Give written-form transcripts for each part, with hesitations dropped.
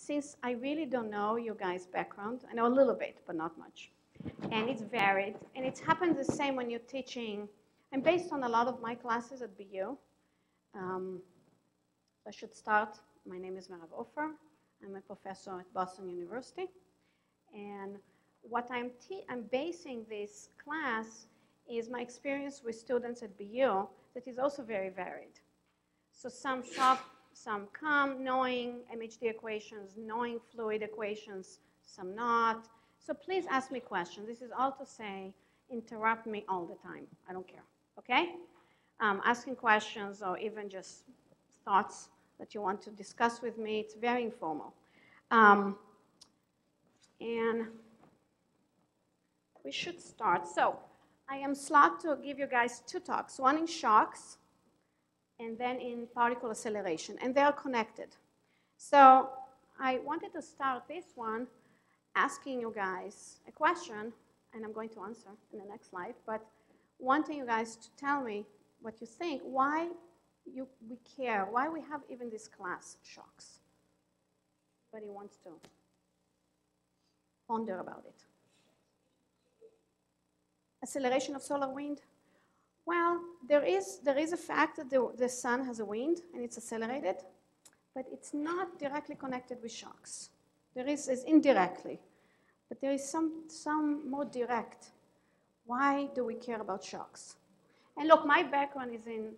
since I really don't know your guys' background, I know a little bit, but not much. And it's varied. And it's happened the same when you're teaching. And based on a lot of my classes at BU, I should start. My name is Merav Opher. I'm a professor at Boston University. And what I'm basing this class is my experience with students at BU that is also very varied. So some shop, some come, knowing MHD equations, knowing fluid equations, some not. So please ask me questions. This is all to say, interrupt me all the time. I don't care, okay? Asking questions or even just thoughts that you want to discuss with me, it's very informal. And we should start. So I am slotted to give you guys two talks, one in shocks and then in particle acceleration, and they are connected. So I wanted to start this one asking you guys a question, and I'm going to answer in the next slide, but wanting you guys to tell me what you think, why we care, why we have even this class, shocks. Everybody wants to ponder about it. Acceleration of solar wind? Well, there is a fact that the sun has a wind and it's accelerated, but it's not directly connected with shocks. There is indirectly, but there is some more direct. Why do we care about shocks? And look, my background is in,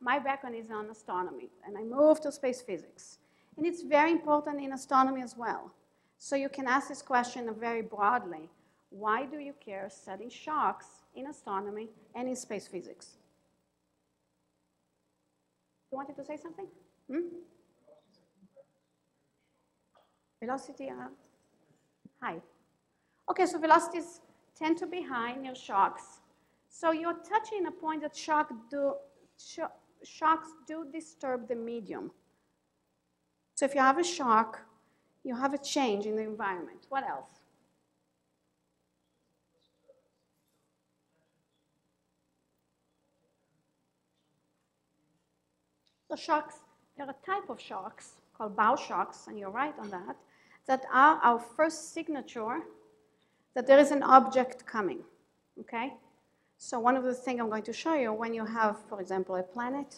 my background is on astronomy, and I moved to space physics. And it's very important in astronomy as well. So you can ask this question very broadly. Why do you care studying shocks in astronomy and in space physics? You wanted to say something? Velocity, high. Okay, so velocities tend to be high near shocks. So you're touching a point that shocks do disturb the medium. So if you have a shock, you have a change in the environment. What else? So shocks, there are a type of shocks called bow shocks, and you're right on that, that are our first signature that there is an object coming, okay? So one of the things I'm going to show you, when you have, for example, a planet,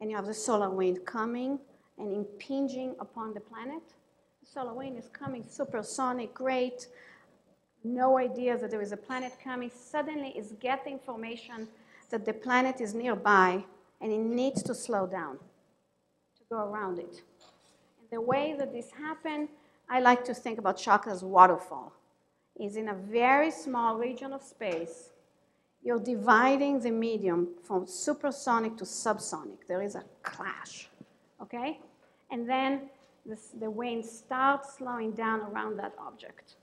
and you have the solar wind coming and impinging upon the planet, the solar wind is coming supersonic, great, no idea that there is a planet coming, suddenly is getting information that the planet is nearby, and it needs to slow down to go around it. And the way that this happens, I like to think about shock as waterfall, is in a very small region of space, you're dividing the medium from supersonic to subsonic. There is a clash, okay? And then the wind starts slowing down around that object.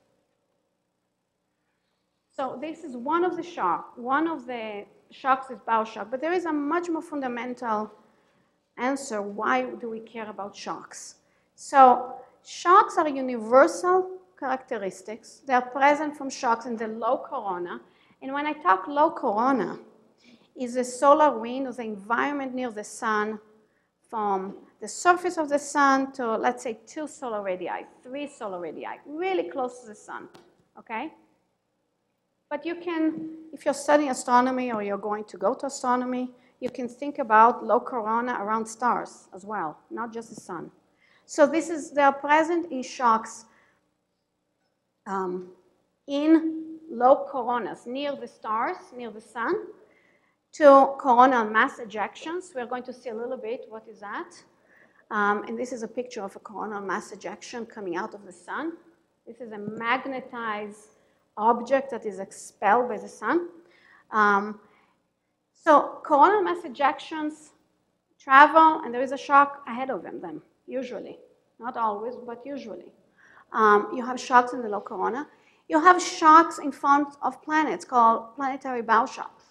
So this is one of the shocks. One of the shocks is bow shock, but there is a much more fundamental answer. Why do we care about shocks? So shocks are universal characteristics. They are present from shocks in the low corona. And when I talk low corona, is the solar wind or the environment near the sun from the surface of the sun to, let's say, 2 solar radii, 3 solar radii, really close to the sun, okay? But you can, if you're studying astronomy or you're going to go to astronomy, you can think about low corona around stars as well, not just the sun. So this is, they are present in shocks in low coronas, near the stars, near the sun, to coronal mass ejections. We're going to see a little bit what is that. And this is a picture of a coronal mass ejection coming out of the sun. This is a magnetized object that is expelled by the sun. So coronal mass ejections travel, and there is a shock ahead of them, usually. Not always, but usually. You have shocks in the low corona. You have shocks in front of planets called planetary bow shocks.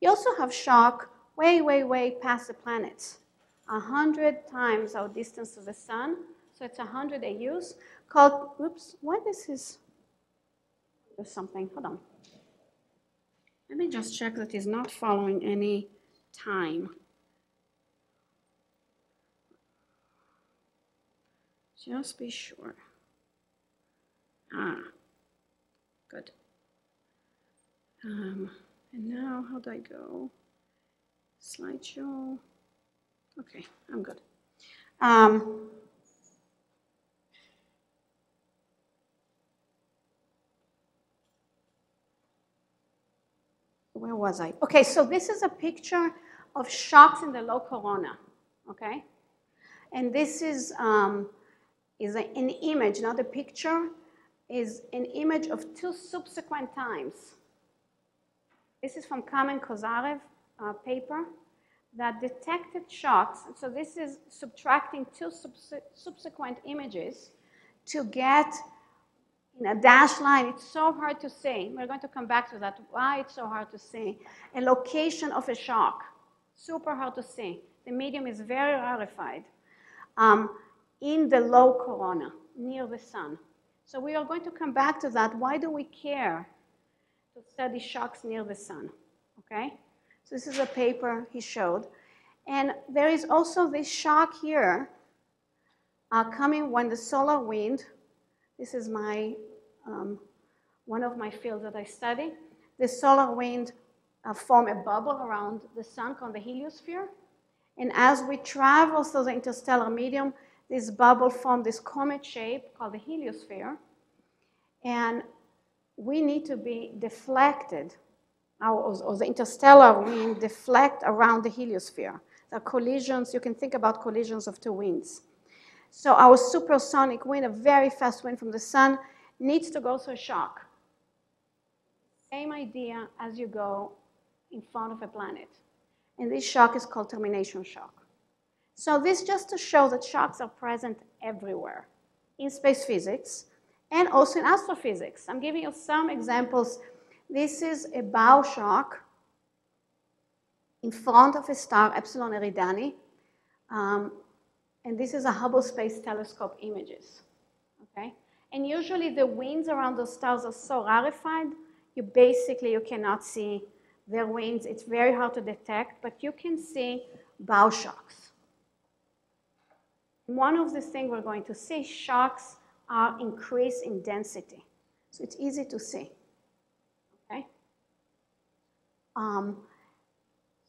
You also have shock way, way, way past the planets, 100 times our distance to the sun. So it's 100 AUs called, oops, what this is? There's something, hold on. Let me just check that it's not following any time. Just be sure. Ah, good. And now, how do I go? Slideshow. Okay, I'm good. Where was I? Okay, so this is a picture of shocks in the low corona, okay? And this is an image, not a picture, is an image of two subsequent times. This is from Kamen Kozarev paper that detected shocks. So this is subtracting two subsequent images to get in a dashed line. It's so hard to say. We're going to come back to that, why it's so hard to say. A location of a shock, super hard to say. The medium is very rarefied in the low corona, near the sun. So we are going to come back to that. Why do we care to study shocks near the sun, okay? So this is a paper he showed. And there is also this shock here coming when the solar wind, this is my, one of my fields that I study, the solar wind form a bubble around the sun called the heliosphere. And as we travel through the interstellar medium, this bubble formed this comet shape called the heliosphere. And we need to be deflected, or the interstellar wind deflect around the heliosphere. The collisions, you can think about collisions of two winds. So our supersonic wind, a very fast wind from the sun, needs to go through a shock. Same idea as you go in front of a planet. And this shock is called termination shock. So this just to show that shocks are present everywhere in space physics and also in astrophysics. I'm giving you some examples. This is a bow shock in front of a star, Epsilon Eridani. And this is a Hubble Space Telescope images, okay? And usually the winds around those stars are so rarefied, you cannot see their winds. It's very hard to detect, but you can see bow shocks. One of the things we're going to see, shocks are increased in density. So it's easy to see, okay?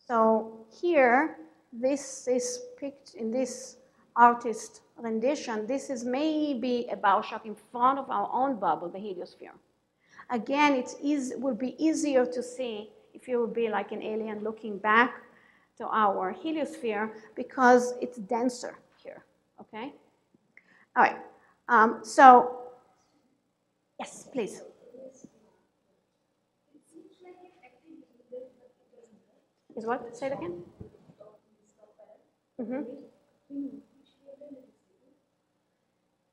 So here, this picture, in this artist rendition, this is maybe a bow shock in front of our own bubble, the heliosphere. Again, it will be easier to see if you will be like an alien looking back to our heliosphere because it's denser here, okay? All right, so, yes, please. Is what? Say it again? Mm-hmm.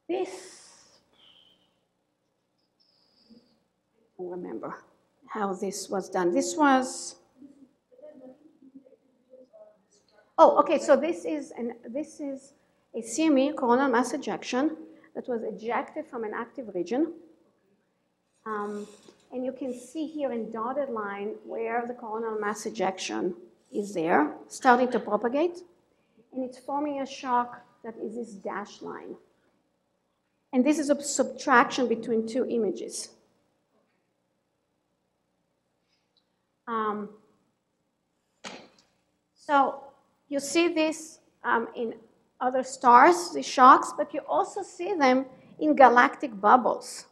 This, I don't remember how this was done. This was, oh, okay, so this is a CME, coronal mass ejection, that was ejected from an active region. And you can see here in dotted line where the coronal mass ejection is there, starting to propagate, and it's forming a shock that is this dashed line. And this is a subtraction between two images. So you see this in other stars, the shocks, but you also see them in galactic bubbles,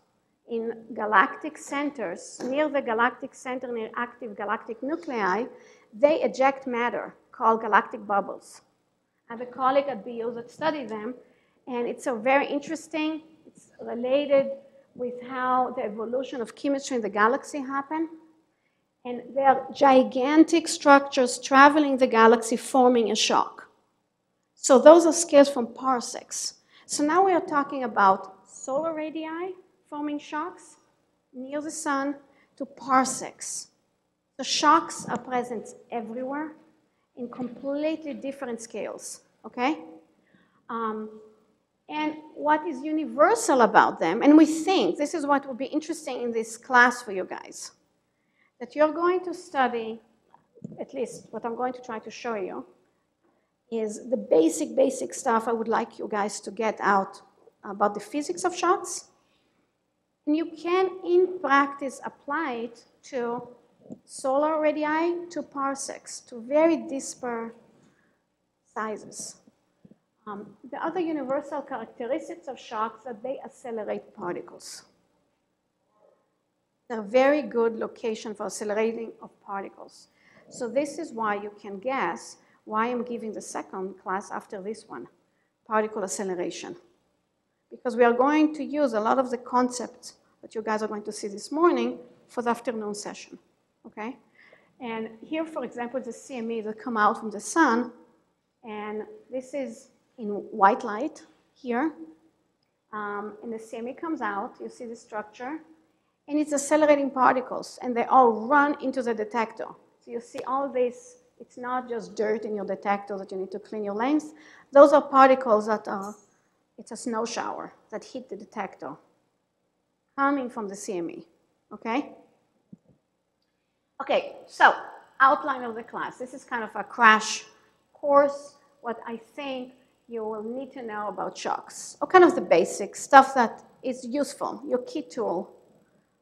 in galactic centers. Near the galactic center, near active galactic nuclei, they eject matter called galactic bubbles. I have a colleague at BU that studied them, and it's so very interesting. It's related with how the evolution of chemistry in the galaxy happened. And they are gigantic structures traveling the galaxy, forming a shock. So those are scales from parsecs. So now we are talking about solar radii forming shocks near the sun to parsecs. The shocks are present everywhere in completely different scales, okay? And what is universal about them, and we think, this is what will be interesting in this class for you guys, that you're going to study, at least what I'm going to try to show you, is the basic stuff I would like you guys to get out about the physics of shots, and you can, in practice, apply it to solar radii, to parsecs, to very disparate sizes. The other universal characteristics of shocks are that they accelerate particles. They're a very good location for accelerating of particles. So this is why you can guess why I'm giving the second class after this one, particle acceleration. Because we are going to use a lot of the concepts that you guys are going to see this morning for the afternoon session, okay? And here, for example, the CME that come out from the sun, and this is in white light here, and the CME comes out, you see the structure, and it's accelerating particles, and they all run into the detector. So you see all this, it's not just dirt in your detector that you need to clean your lens. Those are particles that are, it's a snow shower that hit the detector coming from the CME, okay? Okay, so outline of the class. This is kind of a crash course, what I think you will need to know about shocks, or kind of the basic stuff that is useful, your key tool,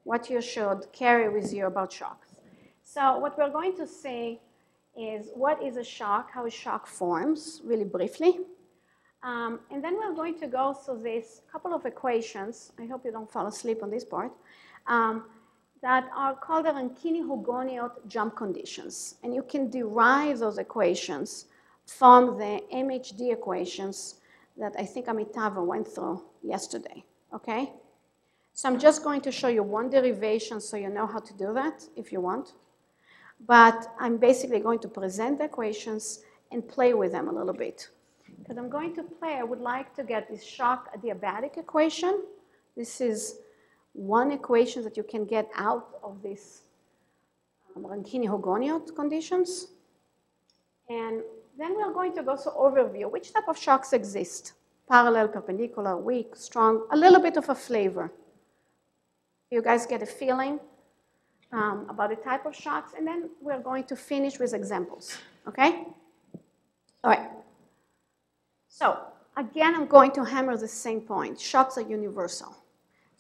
what you should carry with you about shocks. So what we're going to see is what is a shock, how a shock forms, really briefly. And then we're going to go through this couple of equations, I hope you don't fall asleep on this part, that are called the Rankine-Hugoniot jump conditions. And you can derive those equations from the MHD equations that I think Amitava went through yesterday, okay? So I'm just going to show you one derivation so you know how to do that if you want. But I'm basically going to present the equations and play with them a little bit. Because I'm going to play, I would like to get this shock adiabatic equation. This is one equation that you can get out of this Rankine-Hugoniot conditions. And then we're going to go to overview, which type of shocks exist? Parallel, perpendicular, weak, strong, a little bit of a flavor. You guys get a feeling about the type of shocks, and then we're going to finish with examples, okay? All right. So, again, I'm going to hammer the same point. Shocks are universal.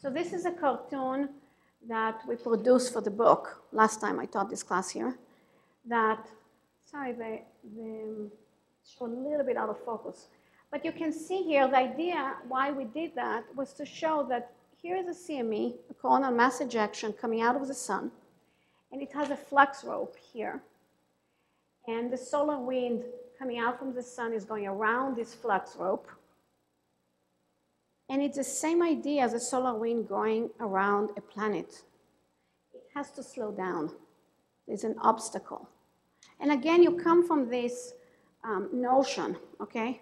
So this is a cartoon that we produced for the book. Last time I taught this class here. That, sorry, they show a little bit out of focus. But you can see here the idea why we did that was to show that here is a CME, a coronal mass ejection coming out of the sun, and it has a flux rope here. And the solar wind coming out from the sun is going around this flux rope. And it's the same idea as a solar wind going around a planet. It has to slow down. There's an obstacle. And again, you come from this notion, okay?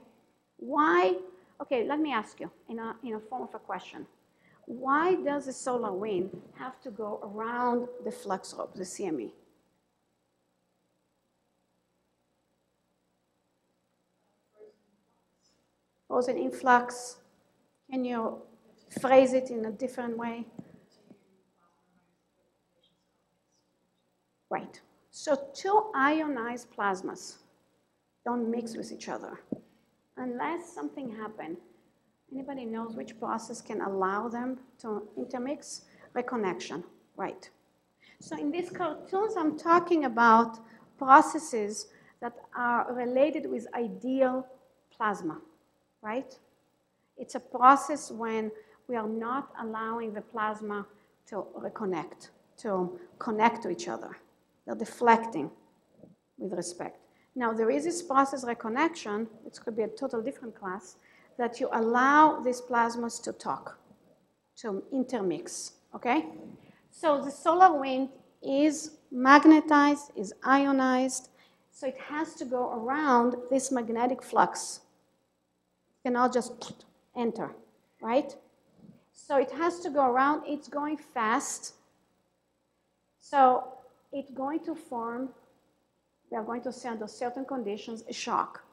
Why, okay, let me ask you in a form of a question. Why does the solar wind have to go around the flux rope, the CME? Frozen influx. Can you phrase it in a different way? Right. So two ionized plasmas don't mix with each other unless something happened. Anybody knows which process can allow them to intermix? Reconnection, right. So in these cartoons, I'm talking about processes that are related with ideal plasma. Right? It's a process when we are not allowing the plasma to reconnect, to connect to each other. They're deflecting with respect. Now, there is this process reconnection, it could be a total different class, that you allow these plasmas to talk, to intermix, okay? So the solar wind is magnetized, is ionized, so it has to go around this magnetic flux. Cannot just enter, right? So it has to go around, it's going fast. So it's going to form, we are going to see under certain conditions, a shock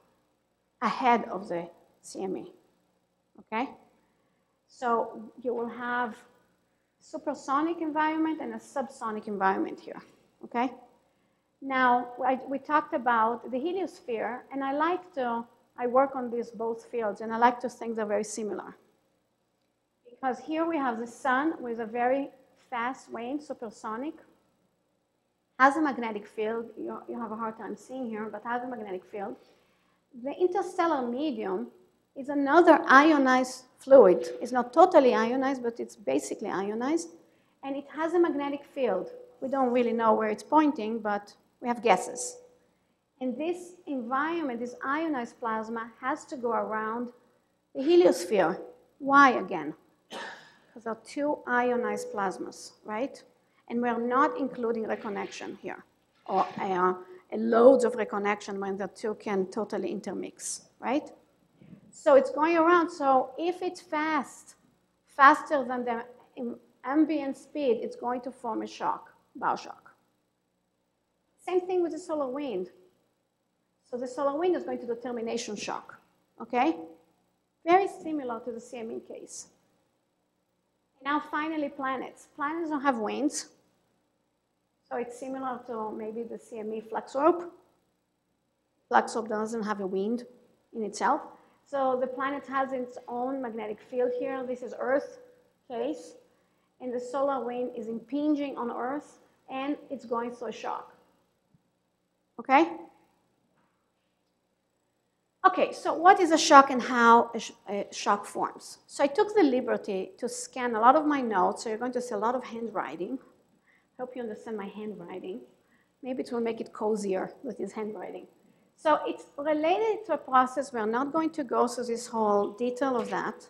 ahead of the CME, okay? So you will have supersonic environment and a subsonic environment here, okay? Now, we talked about the heliosphere, and I work on these both fields, and I like to think they're very similar. Because here we have the sun with a very fast wind, supersonic. Has a magnetic field. You have a hard time seeing here, but has a magnetic field. The interstellar medium is another ionized fluid. It's not totally ionized, but it's basically ionized. And it has a magnetic field. We don't really know where it's pointing, but we have guesses. And this environment, this ionized plasma, has to go around the heliosphere. Why again? Because there are two ionized plasmas, right? And we're not including reconnection here, or loads of reconnection when the two can totally intermix, right? So it's going around. So if it's fast, faster than the ambient speed, it's going to form a shock, bow shock. Same thing with the solar wind. So the solar wind is going to do termination shock, okay? Very similar to the CME case. Now finally, planets. Planets don't have winds. So it's similar to maybe the CME flux orb. Flux orb doesn't have a wind in itself. So the planet has its own magnetic field here. This is Earth case. And the solar wind is impinging on Earth, and it's going through a shock. Okay? Okay, so what is a shock and how a shock forms? So I took the liberty to scan a lot of my notes, so you're going to see a lot of handwriting. Hope you understand my handwriting. Maybe it will make it cozier with this handwriting. So it's related to a process. We're not going to go through this whole detail of that,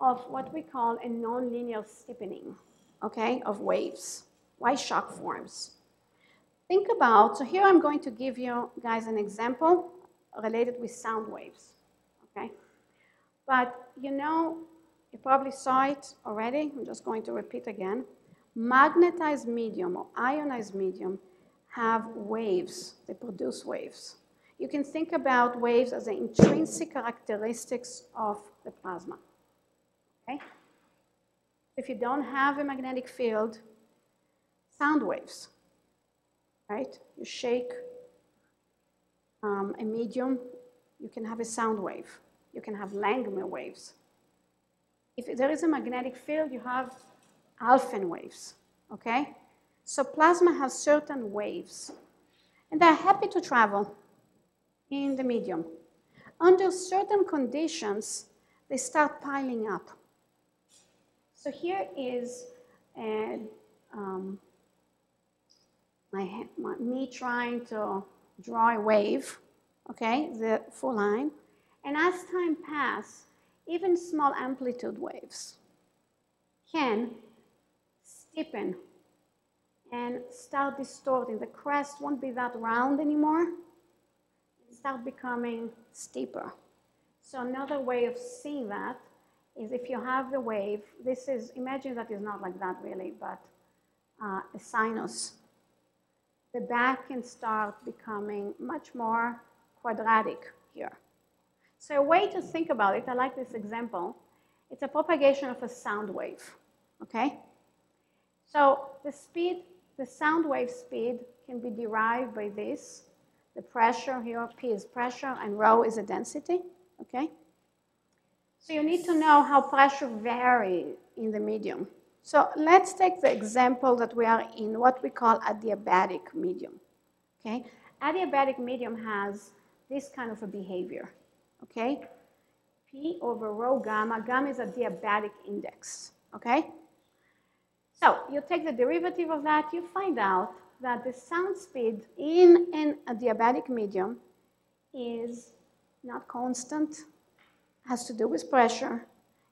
of what we call a nonlinear steepening, okay, of waves. Why shock forms? Think about, so here I'm going to give you guys an example related with sound waves, okay? But you know, you probably saw it already. I'm just going to repeat again. Magnetized medium or ionized medium have waves. They produce waves. You can think about waves as the intrinsic characteristics of the plasma, okay? If you don't have a magnetic field, sound waves, right? You shake a medium, you can have a sound wave. You can have Langmuir waves. If there is a magnetic field, you have Alfvén waves, okay? So plasma has certain waves, and they're happy to travel in the medium. Under certain conditions, they start piling up. So here is me trying to draw a wave, okay, the full line. And as time passes, even small amplitude waves can steepen and start distorting. The crest won't be that round anymore. It'll start becoming steeper. So another way of seeing that is if you have the wave, this is, imagine that is not like that really, but a sinus. The back can start becoming much more quadratic here. So a way to think about it, I like this example, it's a propagation of a sound wave, okay? So the speed, the sound wave speed can be derived by this. The pressure here, P is pressure and rho is the density, okay? So you need to know how pressure varies in the medium. So let's take the example that we are in what we call adiabatic medium, okay? Adiabatic medium has this kind of a behavior, okay? P over rho gamma. Gamma is adiabatic index, okay? So you take the derivative of that, you find out that the sound speed in an adiabatic medium is not constant, has to do with pressure,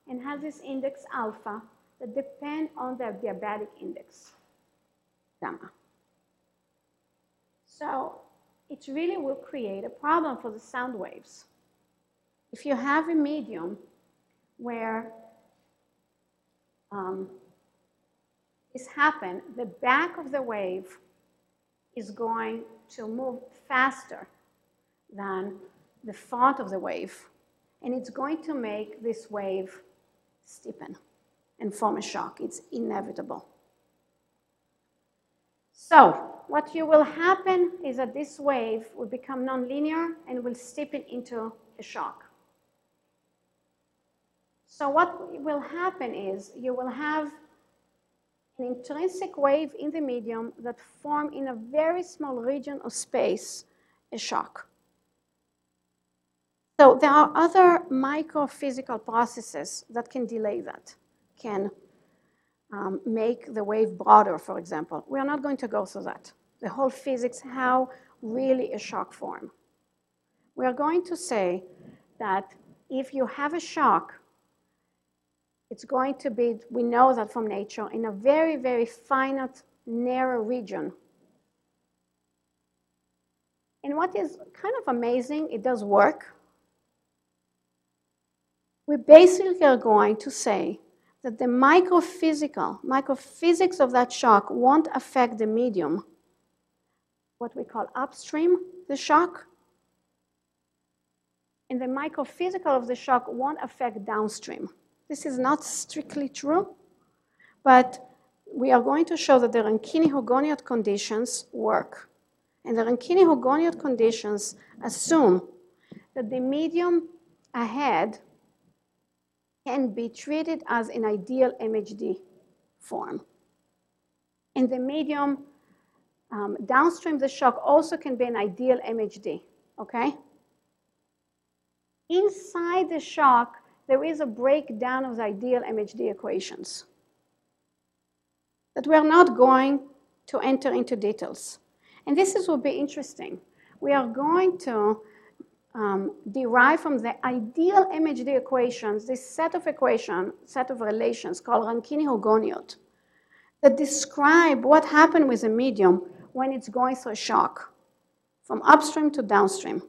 and has this index alpha, that depend on the adiabatic index, gamma. So it really will create a problem for the sound waves. If you have a medium where this happens, the back of the wave is going to move faster than the front of the wave, and it's going to make this wave steepen and form a shock. It's inevitable. So what will happen is that this wave will become nonlinear and will steepen into a shock. So what will happen is you will have an intrinsic wave in the medium that form in a very small region of space a shock. So there are other microphysical processes that can delay that, can make the wave broader, for example. We are not going to go through that. The whole physics, how really a shock form. We are going to say that if you have a shock, it's going to be, we know that from nature, in a very, very finite, narrow region. And what is kind of amazing, it does work. We basically are going to say that the microphysics of that shock won't affect the medium, what we call upstream, the shock, and the microphysical of the shock won't affect downstream. This is not strictly true, but we are going to show that the Rankine-Hugoniot conditions work. And the Rankine-Hugoniot conditions assume that the medium ahead can be treated as an ideal MHD form. And the medium downstream, the shock, also can be an ideal MHD, okay? Inside the shock, there is a breakdown of the ideal MHD equations that we are not going to enter into details. And this will be interesting. We are going to derive from the ideal MHD equations, this set of relations called Rankine-Hugoniot that describe what happened with a medium when it's going through a shock from upstream to downstream.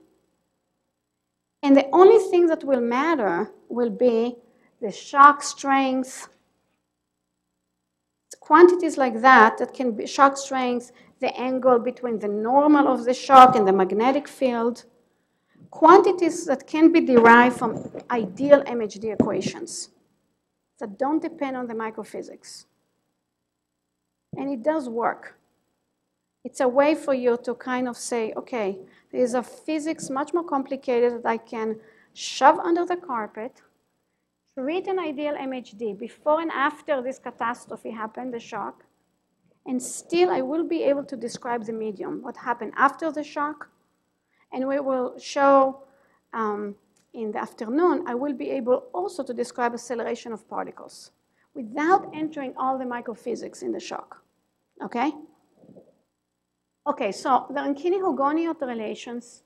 And the only thing that will matter will be the shock strength, quantities like that, that can be shock strength, the angle between the normal of the shock and the magnetic field, quantities that can be derived from ideal MHD equations that don't depend on the microphysics. And it does work. It's a way for you to kind of say, okay, there's a physics much more complicated that I can shove under the carpet, treat an ideal MHD before and after this catastrophe happened, the shock, and still I will be able to describe the medium, what happened after the shock, and we will show in the afternoon, I will be able also to describe acceleration of particles without entering all the microphysics in the shock, okay? Okay, so the Rankine-Hugoniot relations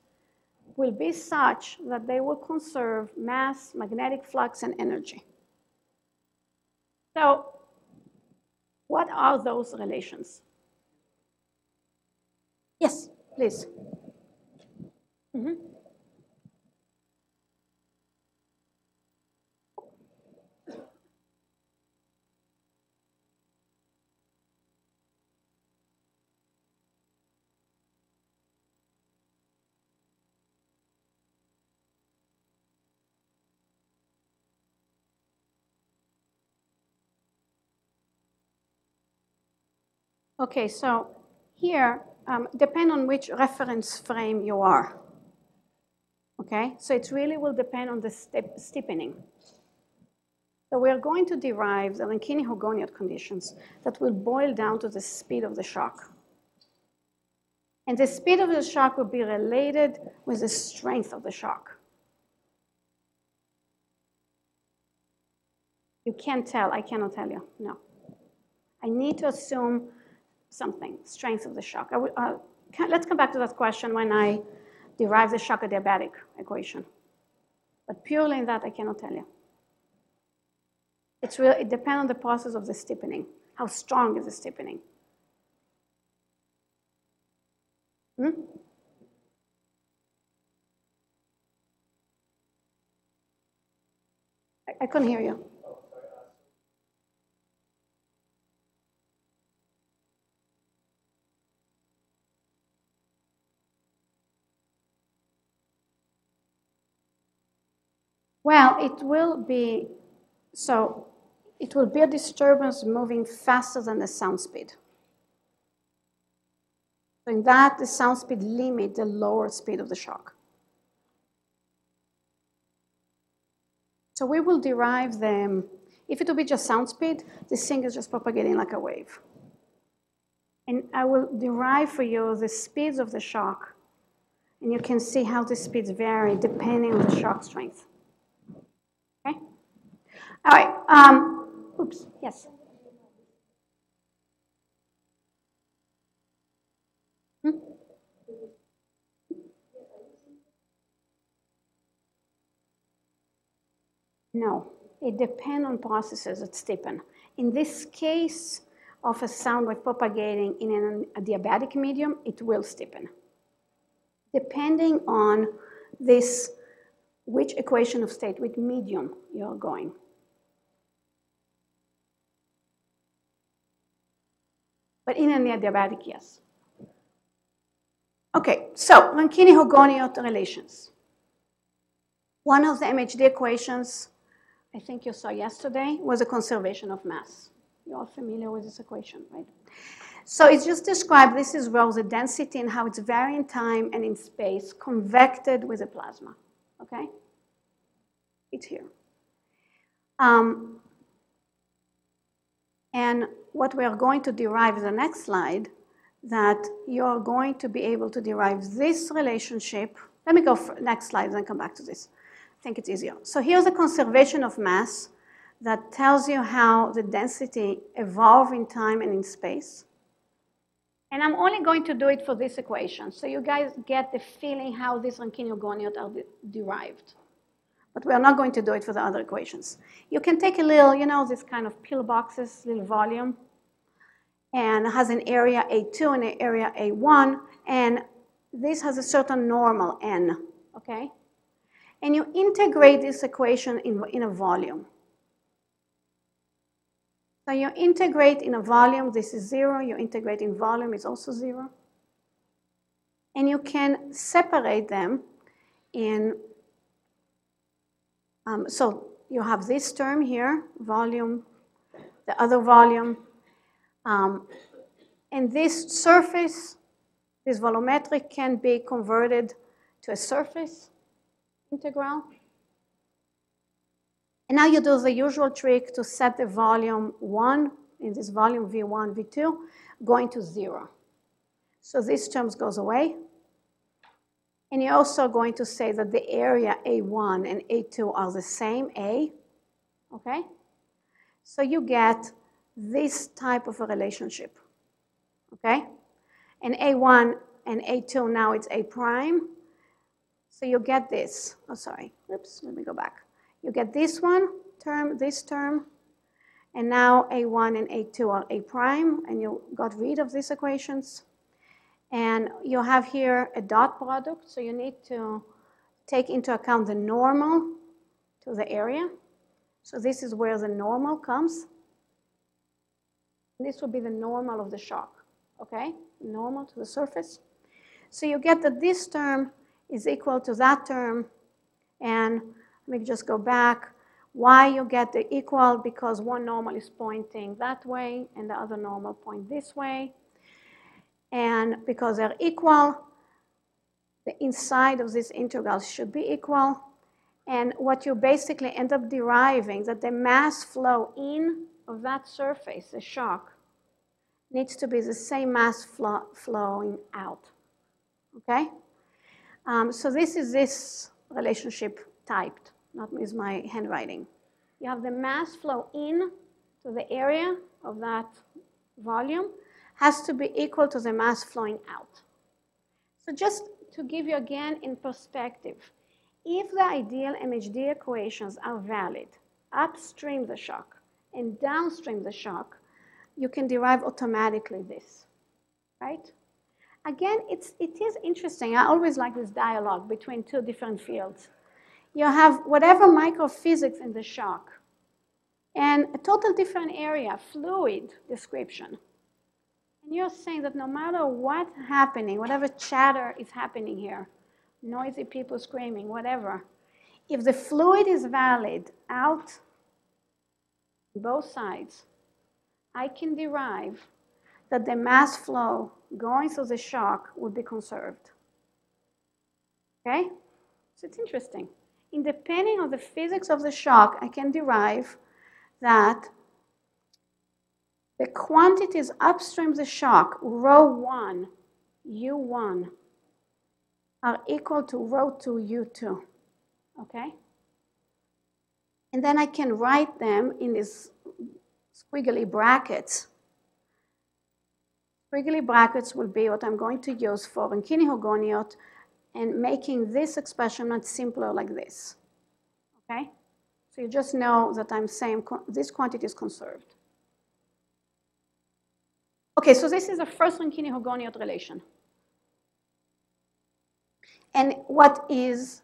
will be such that they will conserve mass, magnetic flux, and energy. So, what are those relations? Yes, please. Mm-hmm. Okay, so here, depend on which reference frame you are, okay? So it really will depend on the steepening. So we are going to derive the Rankine-Hugoniot conditions that will boil down to the speed of the shock. And the speed of the shock will be related with the strength of the shock. You can't tell, I cannot tell you, no. I need to assume something, strength of the shock. Let's come back to that question when I derive the shock-adiabatic equation. But purely in that, I cannot tell you. It's really, it depends on the process of the steepening. How strong is the steepening? Hmm? I couldn't hear you. Well, it will be a disturbance moving faster than the sound speed. So in that, the sound speed limits the lower speed of the shock. So we will derive them. If it will be just sound speed, this thing is just propagating like a wave. And I will derive for you the speeds of the shock. And you can see how the speeds vary depending on the shock strength. Okay? All right. Oops, yes. Hmm? No, it depends on processes that steepen. In this case of a sound wave propagating in a adiabatic medium, it will steepen. Depending on this, which equation of state, which medium you're going. But in an adiabatic, yes. Okay, so Rankine-Hugoniot relations. One of the MHD equations I think you saw yesterday was the conservation of mass. You're all familiar with this equation, right? So it's just described, this is where the density and how it's varying in time and in space convected with a plasma, okay? It's here. And what we are going to derive in the next slide, that you're going to be able to derive this relationship. Let me go for next slide, then come back to this. I think it's easier. So here's the conservation of mass that tells you how the density evolves in time and in space. And I'm only going to do it for this equation, so you guys get the feeling how these Rankine-Hugoniot are derived. But we are not going to do it for the other equations. You can take a little, you know, this kind of pill boxes, little volume, and it has an area A2 and an area A1, and this has a certain normal N, okay? And you integrate this equation in a volume. So you integrate in a volume, this is 0. You integrate in volume, it's also 0. And you can separate them in, so you have this term here, volume, the other volume, and this surface, this volumetric can be converted to a surface integral. And now you do the usual trick to set the volume 1, in this volume V1, V2, going to 0. So this term goes away. And you're also going to say that the area A1 and A2 are the same, A, okay? So you get this type of a relationship, okay? And A1 and A2, now it's A prime. So you get this. Oh, sorry. Oops, let me go back. You get this one term, this term, and now A1 and A2 are A prime, and you got rid of these equations. And you have here a dot product, so you need to take into account the normal to the area. So this is where the normal comes. This will be the normal of the shock, okay? Normal to the surface. So you get that this term is equal to that term, and let me just go back. Why you get the equal? Because one normal is pointing that way and the other normal point this way. And because they're equal, the inside of this integral should be equal. And what you basically end up deriving, that the mass flow in of that surface, the shock, needs to be the same mass flowing out, okay? So this is this relationship typed, not with my handwriting. You have the mass flow in to the area of that volume has to be equal to the mass flowing out. So just to give you again in perspective, if the ideal MHD equations are valid upstream the shock and downstream the shock, you can derive automatically this, right? Again, it is interesting. I always like this dialogue between two different fields. You have whatever microphysics in the shock and a total different area, fluid description. And you're saying that no matter what's happening, whatever chatter is happening here, noisy people screaming, whatever, if the fluid is valid out both sides, I can derive that the mass flow going through the shock would be conserved. Okay? So it's interesting. depending on the physics of the shock, I can derive that the quantities upstream the shock, rho 1, U1, are equal to rho 2, U2, okay? And then I can write them in these squiggly brackets. Squiggly brackets will be what I'm going to use for Rankine-Hugoniot and making this expression much simpler like this, okay? So you just know that I'm saying this quantity is conserved. Okay, so this is the first Rankine-Hugoniot relation. And what is,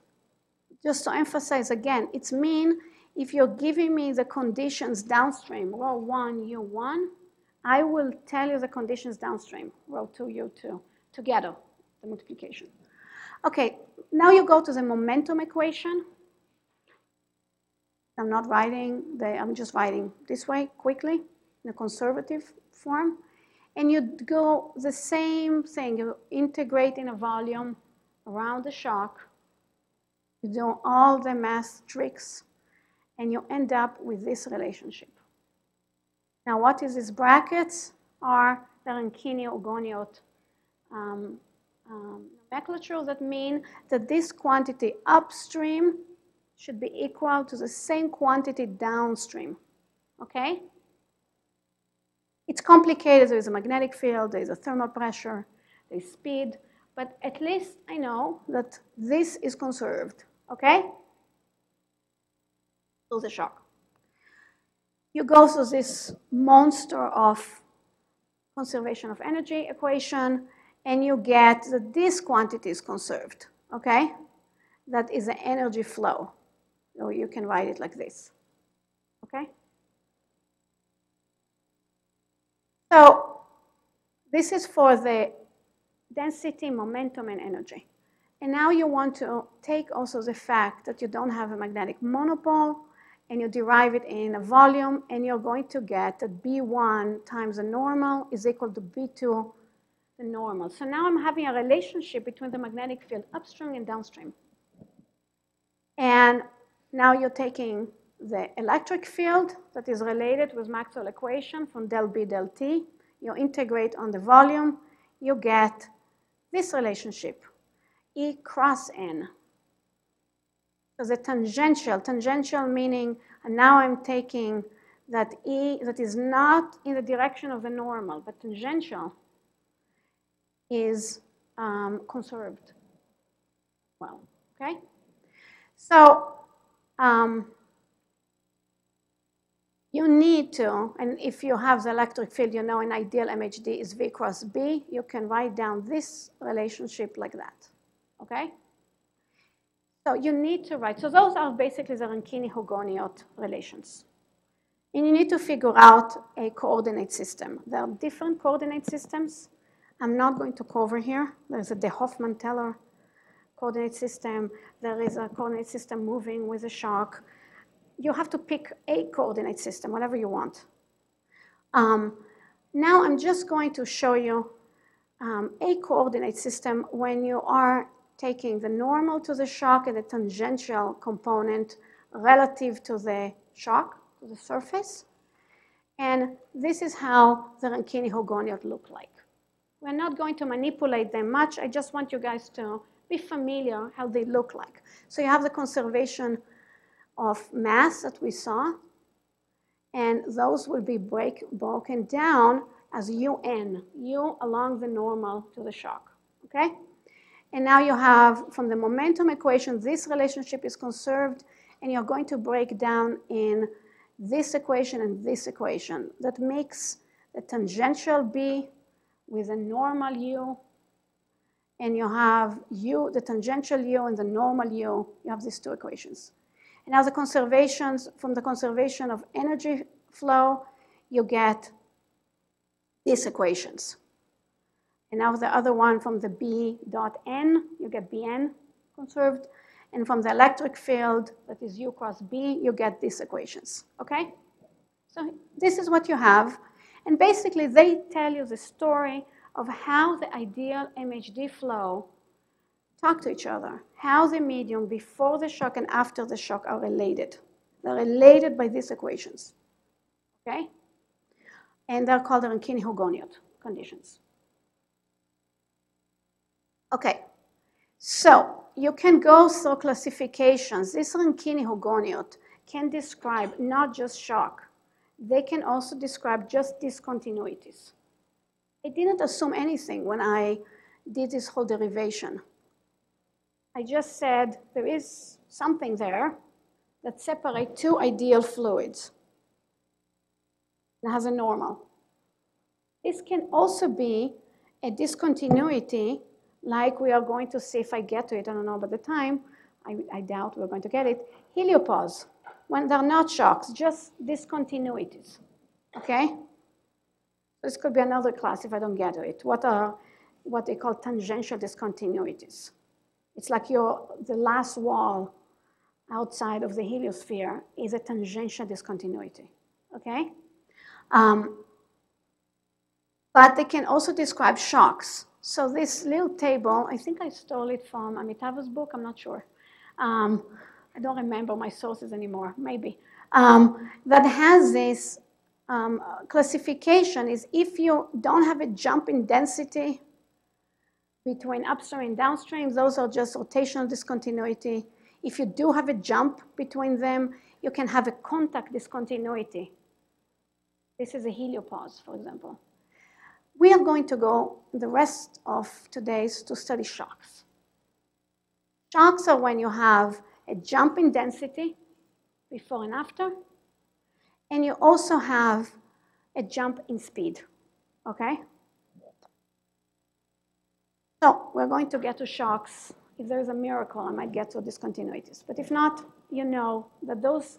just to emphasize again, it's mean if you're giving me the conditions downstream, rho 1, U1, I will tell you the conditions downstream, rho 2, U2, together, the multiplication. Okay, now you go to the momentum equation. I'm not writing, I'm just writing this way quickly in a conservative form. And you go the same thing, you integrate in a volume around the shock, you do all the math tricks, and you end up with this relationship. Now what is these brackets? Are the Rankine-Hugoniot nomenclature that mean that this quantity upstream should be equal to the same quantity downstream, okay? It's complicated, there is a magnetic field, there is a thermal pressure, there is speed, but at least I know that this is conserved, okay? So the shock. You go through this monster of conservation of energy equation, and you get that this quantity is conserved, okay? That is the energy flow. So you can write it like this, okay? So this is for the density, momentum, and energy. And now you want to take also the fact that you don't have a magnetic monopole, and you derive it in a volume, and you're going to get that B1 times the normal is equal to B2, the normal. So now I'm having a relationship between the magnetic field upstream and downstream. And now you're taking the electric field that is related with Maxwell's equation from del B, del T. You integrate on the volume, you get this relationship, E cross N. So the tangential meaning now I'm taking that E that is not in the direction of the normal, but tangential is conserved. Well, okay? So, you need to, and if you have the electric field, you know an ideal MHD is V cross B, you can write down this relationship like that, okay? So you need to write, so those are basically the Rankine-Hugoniot relations. And you need to figure out a coordinate system. There are different coordinate systems. I'm not going to cover here. There's a De Hoffmann-Teller coordinate system. There is a coordinate system moving with a shock. You have to pick a coordinate system, whatever you want. Now I'm just going to show you a coordinate system when you are taking the normal to the shock and the tangential component relative to the shock, to the surface. And this is how the Rankine-Hugoniot look like. We're not going to manipulate them much. I just want you guys to be familiar how they look like. So you have the conservation of mass that we saw, and those will be broken down as UN, U along the normal to the shock, okay? And now you have, from the momentum equation, this relationship is conserved, and you're going to break down in this equation and this equation. That makes the tangential B with a normal U, and you have U, the tangential U and the normal U, you have these two equations. And now the conservations, from the conservation of energy flow, you get these equations. And now the other one from the B dot N, you get Bn conserved. And from the electric field, that is U cross B, you get these equations, okay? So this is what you have. And basically, they tell you the story of how the ideal MHD flow talk to each other. How the medium before the shock and after the shock are related. They're related by these equations, okay? And they're called the Rankine-Hugoniot conditions. Okay, so you can go through classifications. This Rankine-Hugoniot can describe not just shock. They can also describe just discontinuities. I didn't assume anything when I did this whole derivation. I just said there is something there that separates two ideal fluids and has a normal. This can also be a discontinuity like we are going to see if I get to it. I don't know about the time. I doubt we're going to get it. Heliopause, when they're not shocks, just discontinuities, okay? This could be another class if I don't get to it. What are what they call tangential discontinuities? It's like the last wall outside of the heliosphere is a tangential discontinuity, okay? But they can also describe shocks. So this little table, I think I stole it from Amitava's book, I'm not sure. I don't remember my sources anymore, maybe. That has this classification is if you don't have a jump in density between upstream and downstream, those are just rotational discontinuity. If you do have a jump between them, you can have a contact discontinuity. This is a heliopause, for example. We are going to go the rest of today's to study shocks. Shocks are when you have a jump in density before and after, and you also have a jump in speed, okay? So we're going to get to shocks. If there's a miracle, I might get to discontinuities. But if not, you know that those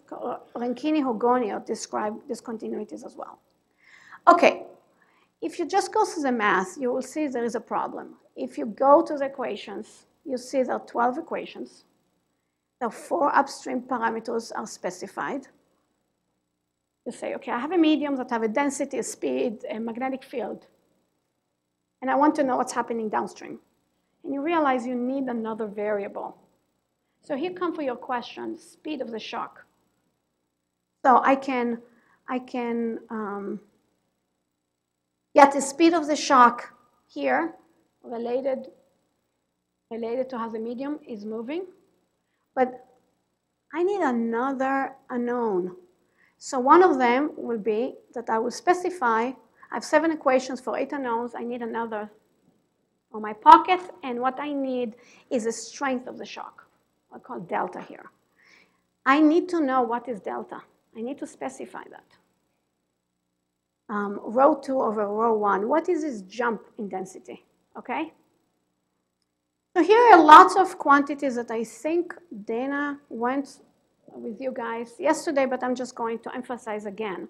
Rankine-Hugoniot describe discontinuities as well. Okay. If you just go through the math, you will see there is a problem. If you go to the equations, you see there are 12 equations. The 4 upstream parameters are specified. You say, okay, I have a medium that have a density, a speed, a magnetic field, and I want to know what's happening downstream. And you realize you need another variable. So here comes for your question, speed of the shock. So I can get the speed of the shock here, related to how the medium is moving. But I need another unknown. So one of them will be that I will specify, I have 7 equations for 8 unknowns. I need another for my pocket. And what I need is the strength of the shock. I call delta here. I need to know what is delta. I need to specify that. Rho 2 over rho 1. What is this jump in density? Okay? So here are lots of quantities that I think Dana went with you guys yesterday, but I'm just going to emphasize again.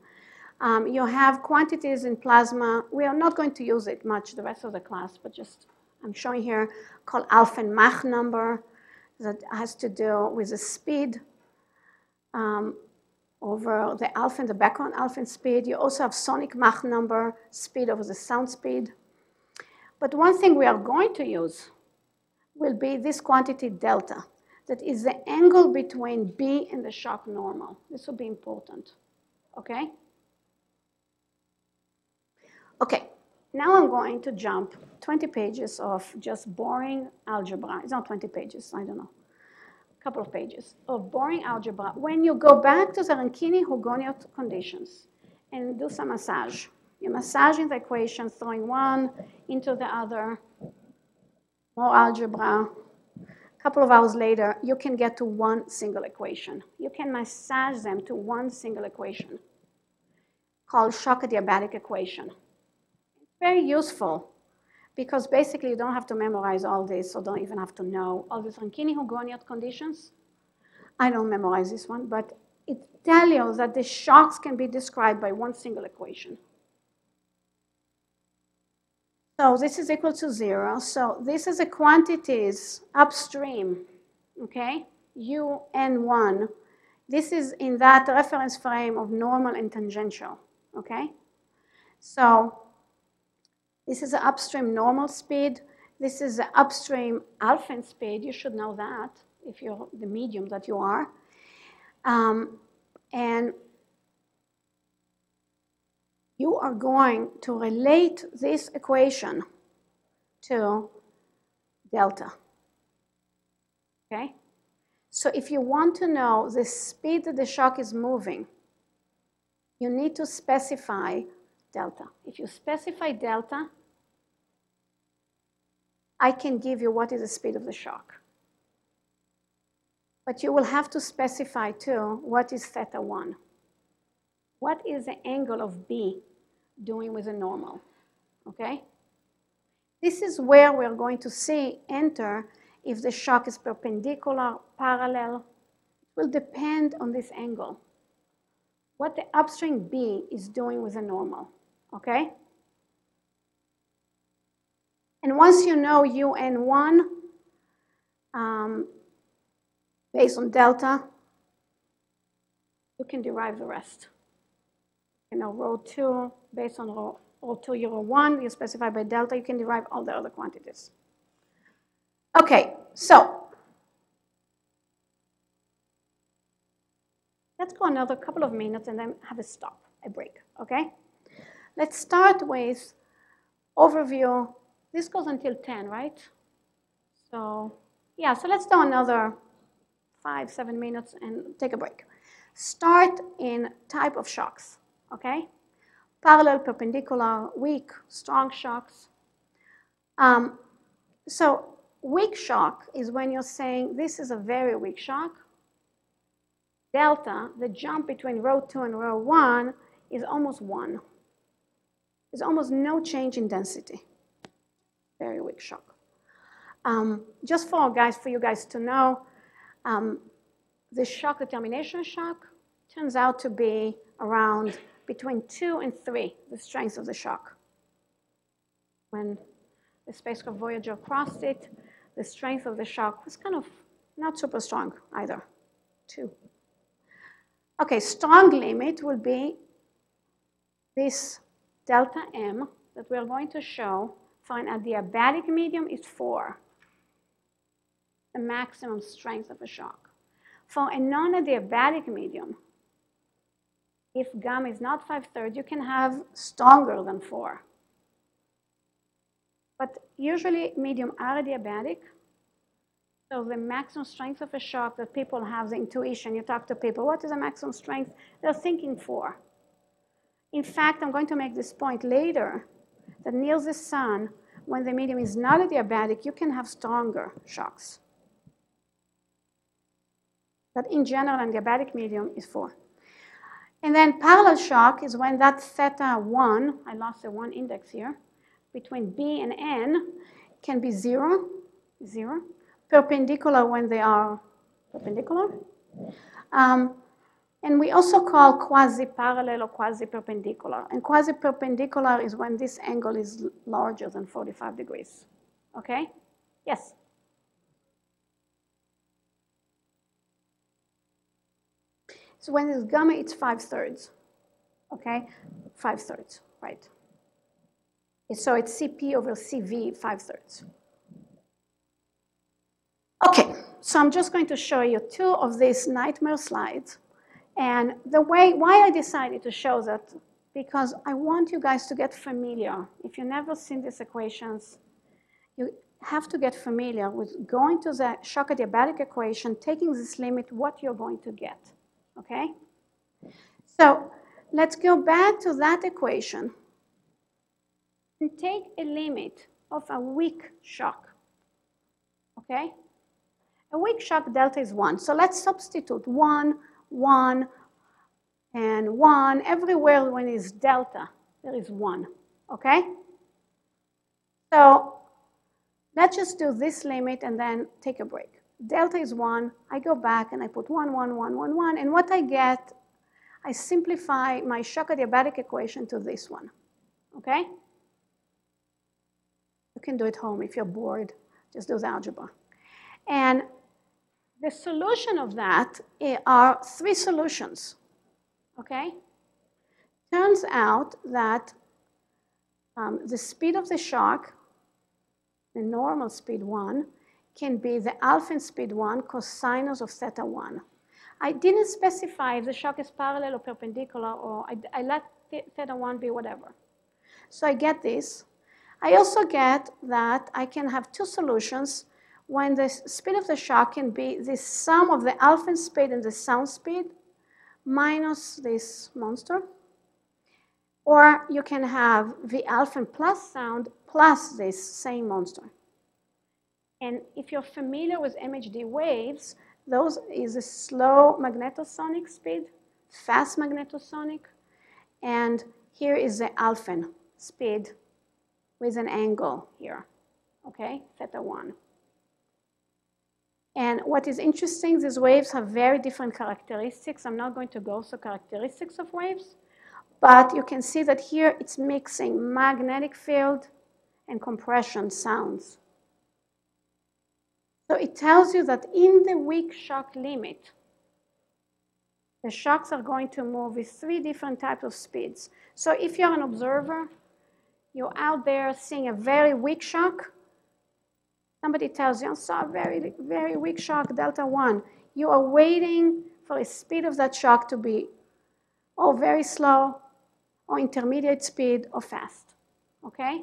You have quantities in plasma. We are not going to use it much the rest of the class, but just I'm showing here called Alfvén Mach number that has to do with the speed over the alpha and the background alpha and speed. You also have sonic Mach number, speed over the sound speed. But one thing we are going to use will be this quantity delta, that is the angle between B and the shock normal. This will be important, okay? Okay, now I'm going to jump 20 pages of just boring algebra. It's not 20 pages, I don't know. Couple of pages of boring algebra. When you go back to the Rankine-Hugoniot conditions and do some massage, you're massaging the equations, throwing one into the other, more algebra. A couple of hours later, you can get to one single equation. You can massage them to one single equation called shock-adiabatic equation. Very useful, because basically you don't have to memorize all this, or don't even have to know all these Rankine-Hugoniot conditions. I don't memorize this one, but it tells you that the shocks can be described by one single equation. So this is equal to 0. So this is the quantities upstream, okay? U, N1. This is in that reference frame of normal and tangential, okay? So this is the upstream normal speed. This is the upstream Alfvén speed. You should know that if you're the medium that you are. And you are going to relate this equation to delta. Okay? So if you want to know the speed that the shock is moving, you need to specify delta. If you specify delta, I can give you what is the speed of the shock. But you will have to specify, too, what is theta 1. What is the angle of B doing with a normal? Okay? This is where we're going to see enter if the shock is perpendicular, parallel. It will depend on this angle, what the upstream B is doing with a normal, okay? And once you know UN1 based on delta, you can derive the rest. You know, rho 2 based on rho 2, euro 1, you specify by delta, you can derive all the other quantities. Okay, so let's go another couple of minutes and then have a stop, a break, okay? Let's start with overview. This goes until 10, right? So, yeah, so let's do another 5-7 minutes and take a break. Start in type of shocks, okay? Parallel, perpendicular, weak, strong shocks. So weak shock is when you're saying this is a very weak shock. Delta, the jump between rho 2 and rho 1, is almost 1. There's almost no change in density. Very weak shock. Just for you guys to know, the shock determination shock turns out to be around between 2 and 3, the strength of the shock. When the spacecraft Voyager crossed it, the strength of the shock was kind of not super strong either, 2. Okay, strong limit will be this delta M that we're going to show for an adiabatic medium is 4, the maximum strength of a shock. For a non-adiabatic medium, if gamma is not 5/3, you can have stronger than 4. But usually medium are adiabatic. So the maximum strength of a shock that people have the intuition, you talk to people, what is the maximum strength? They're thinking 4. In fact, I'm going to make this point later, that near the sun, when the medium is not adiabatic, you can have stronger shocks. But in general, an adiabatic medium is 4. And then parallel shock is when that theta 1, I lost the 1 index here, between B and N can be 0. Perpendicular when they are perpendicular. And we also call quasi-parallel or quasi-perpendicular. And quasi-perpendicular is when this angle is larger than 45 degrees. Okay? Yes? So when it's gamma, it's 5/3. Okay? 5/3, right. So it's CP over CV, 5/3. Okay, so I'm just going to show you 2 of these nightmare slides. And the way, why I decided to show that, because I want you guys to get familiar. If you've never seen these equations, you have to get familiar with going to the shock adiabatic equation, taking this limit, what you're going to get, okay? So let's go back to that equation and take a limit of a weak shock, okay? A weak shock delta is 1. So let's substitute 1, 1, and 1. Everywhere when it's delta, there is 1, okay? So let's just do this limit and then take a break. Delta is 1. I go back and I put 1, 1, 1, 1, 1. And what I get, I simplify my shock adiabatic equation to this one, okay? You can do it at home if you're bored. Just do the algebra. And the solution of that are 3 solutions, okay? Turns out that the speed of the shock the normal speed 1, can be the Alfvén speed 1 cosinus of theta 1. I didn't specify if the shock is parallel or perpendicular, or I let theta 1 be whatever. So I get this. I also get that I can have two solutions when the speed of the shock can be the sum of the Alfvén speed and the sound speed minus this monster. Or you can have the Alfvén plus sound plus this same monster. And if you're familiar with MHD waves, those is a slow magnetosonic speed, fast magnetosonic, and here is the Alfvén speed with an angle here, okay, theta 1. And what is interesting, these waves have very different characteristics. I'm not going to go through characteristics of waves, but you can see that here it's mixing magnetic field and compression sounds. So it tells you that in the weak shock limit, the shocks are going to move with three different types of speeds. So if you're an observer, you're out there seeing a very weak shock, somebody tells you, I saw a very, very weak shock, delta 1. You are waiting for a speed of that shock to be or very slow, or intermediate speed, or fast, okay?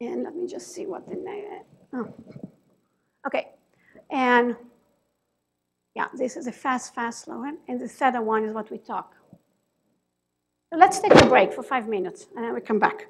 And let me just see what the name is. Oh. Okay, and yeah, this is a fast, fast, slow one, and the theta one is what we talk. So let's take a break for 5 minutes, and then we come back.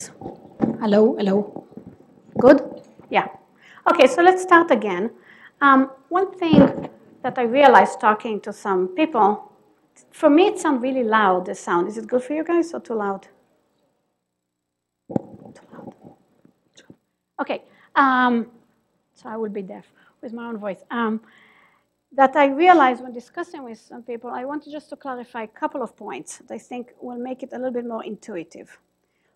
Hello. Good? Yeah. Okay, so let's start again. One thing that I realized talking to some people, for me it sounds really loud, the sound. Is it good for you guys or too loud? Too loud. Okay, so I will be deaf with my own voice. That I realized when discussing with some people, I wanted just to clarify a couple of points that I think will make it a little bit more intuitive.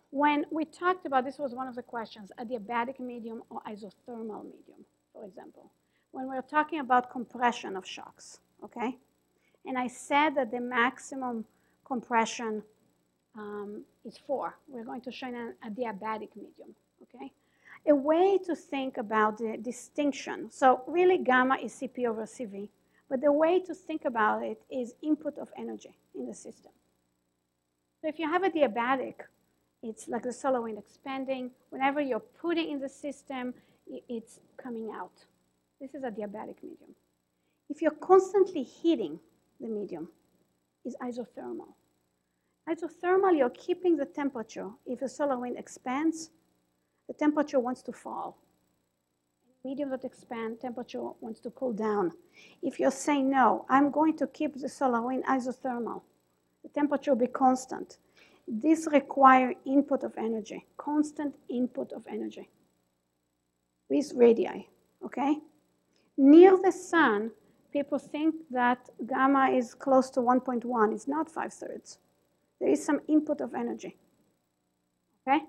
When we talked about, this was one of the questions, adiabatic medium or isothermal medium, for example, when we were talking about compression of shocks, okay? And I said that the maximum compression is 4. We're going to show in an adiabatic medium, okay? A way to think about the distinction, so really gamma is Cp over Cv, but the way to think about it is input of energy in the system. So if you have adiabatic, it's like the solar wind expanding. Whenever you're putting in the system, it's coming out. This is adiabatic medium. If you're constantly heating the medium, it's isothermal. Isothermal, you're keeping the temperature. If the solar wind expands, the temperature wants to fall. Medium that expands, temperature wants to cool down. If you're saying, no, I'm going to keep the solar wind isothermal, the temperature will be constant. This requires input of energy, constant input of energy with radii, okay? Near the sun, people think that gamma is close to 1.1. It's not 5/3. There is some input of energy, okay?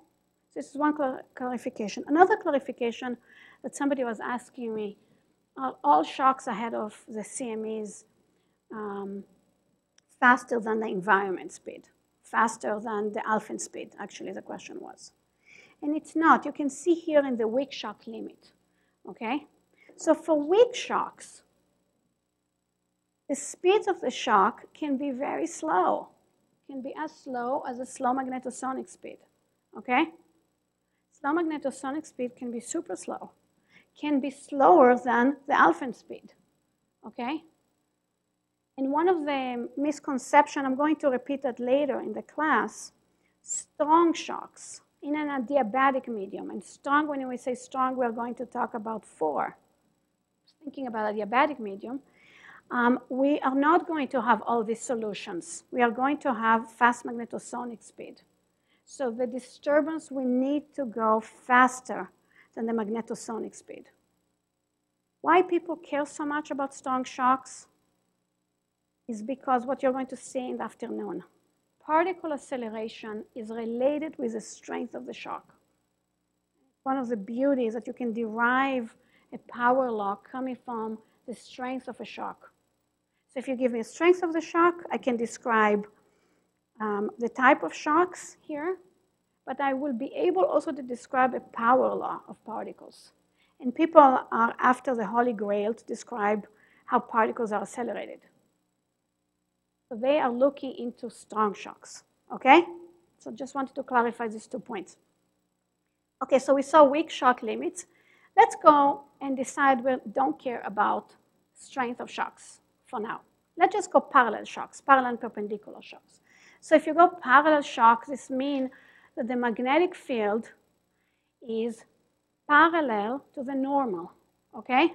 This is one clarification. Another clarification that somebody was asking me, are all shocks ahead of the CMEs faster than the environment speed? Faster than the Alfvén speed, actually, the question was. And it's not. You can see here in the weak shock limit, okay? So for weak shocks, the speed of the shock can be very slow. It can be as slow as a slow magnetosonic speed, okay? Slow magnetosonic speed can be super slow, can be slower than the Alfvén speed, okay? And one of the misconceptions, I'm going to repeat that later in the class, strong shocks in an adiabatic medium. And strong, when we say strong, we're going to talk about 4. Thinking about adiabatic medium, we are not going to have all these solutions. We are going to have fast magnetosonic speed. So the disturbance, we need to go faster than the magnetosonic speed. Why people care so much about strong shocks? Is because what you're going to see in the afternoon. Particle acceleration is related with the strength of the shock. One of the beauties that you can derive a power law coming from the strength of a shock. So if you give me the strength of the shock, I can describe the type of shocks here, but I will be able also to describe a power law of particles. And people are after the Holy Grail to describe how particles are accelerated. They are looking into strong shocks, okay? So just wanted to clarify these 2 points. Okay, so we saw weak shock limits. Let's go and decide we don't care about strength of shocks for now. Let's just go parallel shocks, parallel and perpendicular shocks. So if you go parallel shocks, this means that the magnetic field is parallel to the normal, okay?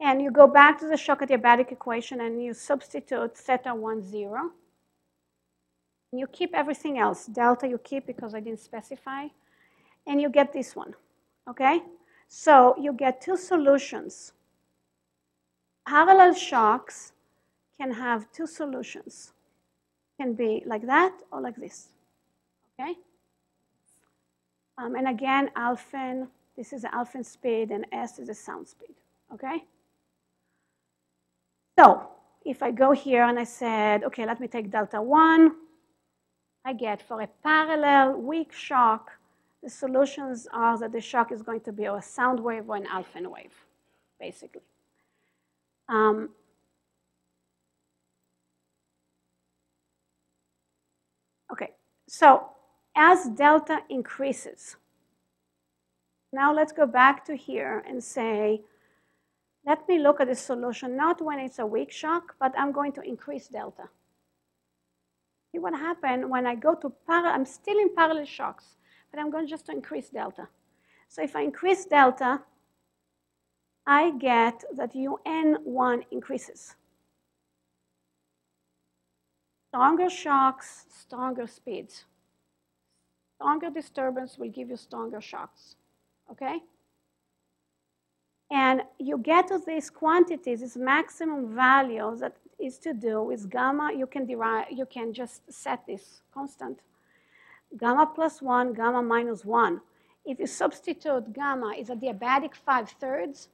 And you go back to the shock adiabatic equation and you substitute theta 1, 0. And you keep everything else. Delta you keep because I didn't specify. And you get this one, okay? So you get 2 solutions. Parallel shocks can have 2 solutions. Can be like that or like this, okay? And again, Alfvén, this is the Alfvén speed and S is the sound speed, okay? So if I go here and I said, okay, let me take delta 1, I get for a parallel weak shock, the solutions are that the shock is going to be a sound wave or an Alfvén wave, basically. Okay, so as delta increases, now let's go back to here and say, let me look at the solution, not when it's a weak shock, but I'm going to increase delta. See what happened when I go to parallel, I'm still in parallel shocks, but I'm going just to increase delta. So if I increase delta, I get that UN1 increases. Stronger shocks, stronger speeds. Stronger disturbance will give you stronger shocks, okay? And you get to these quantities, this maximum value that is to do with gamma. You can derive, you can just set this constant. Gamma plus 1, gamma minus 1. If you substitute gamma is a adiabatic 5/3,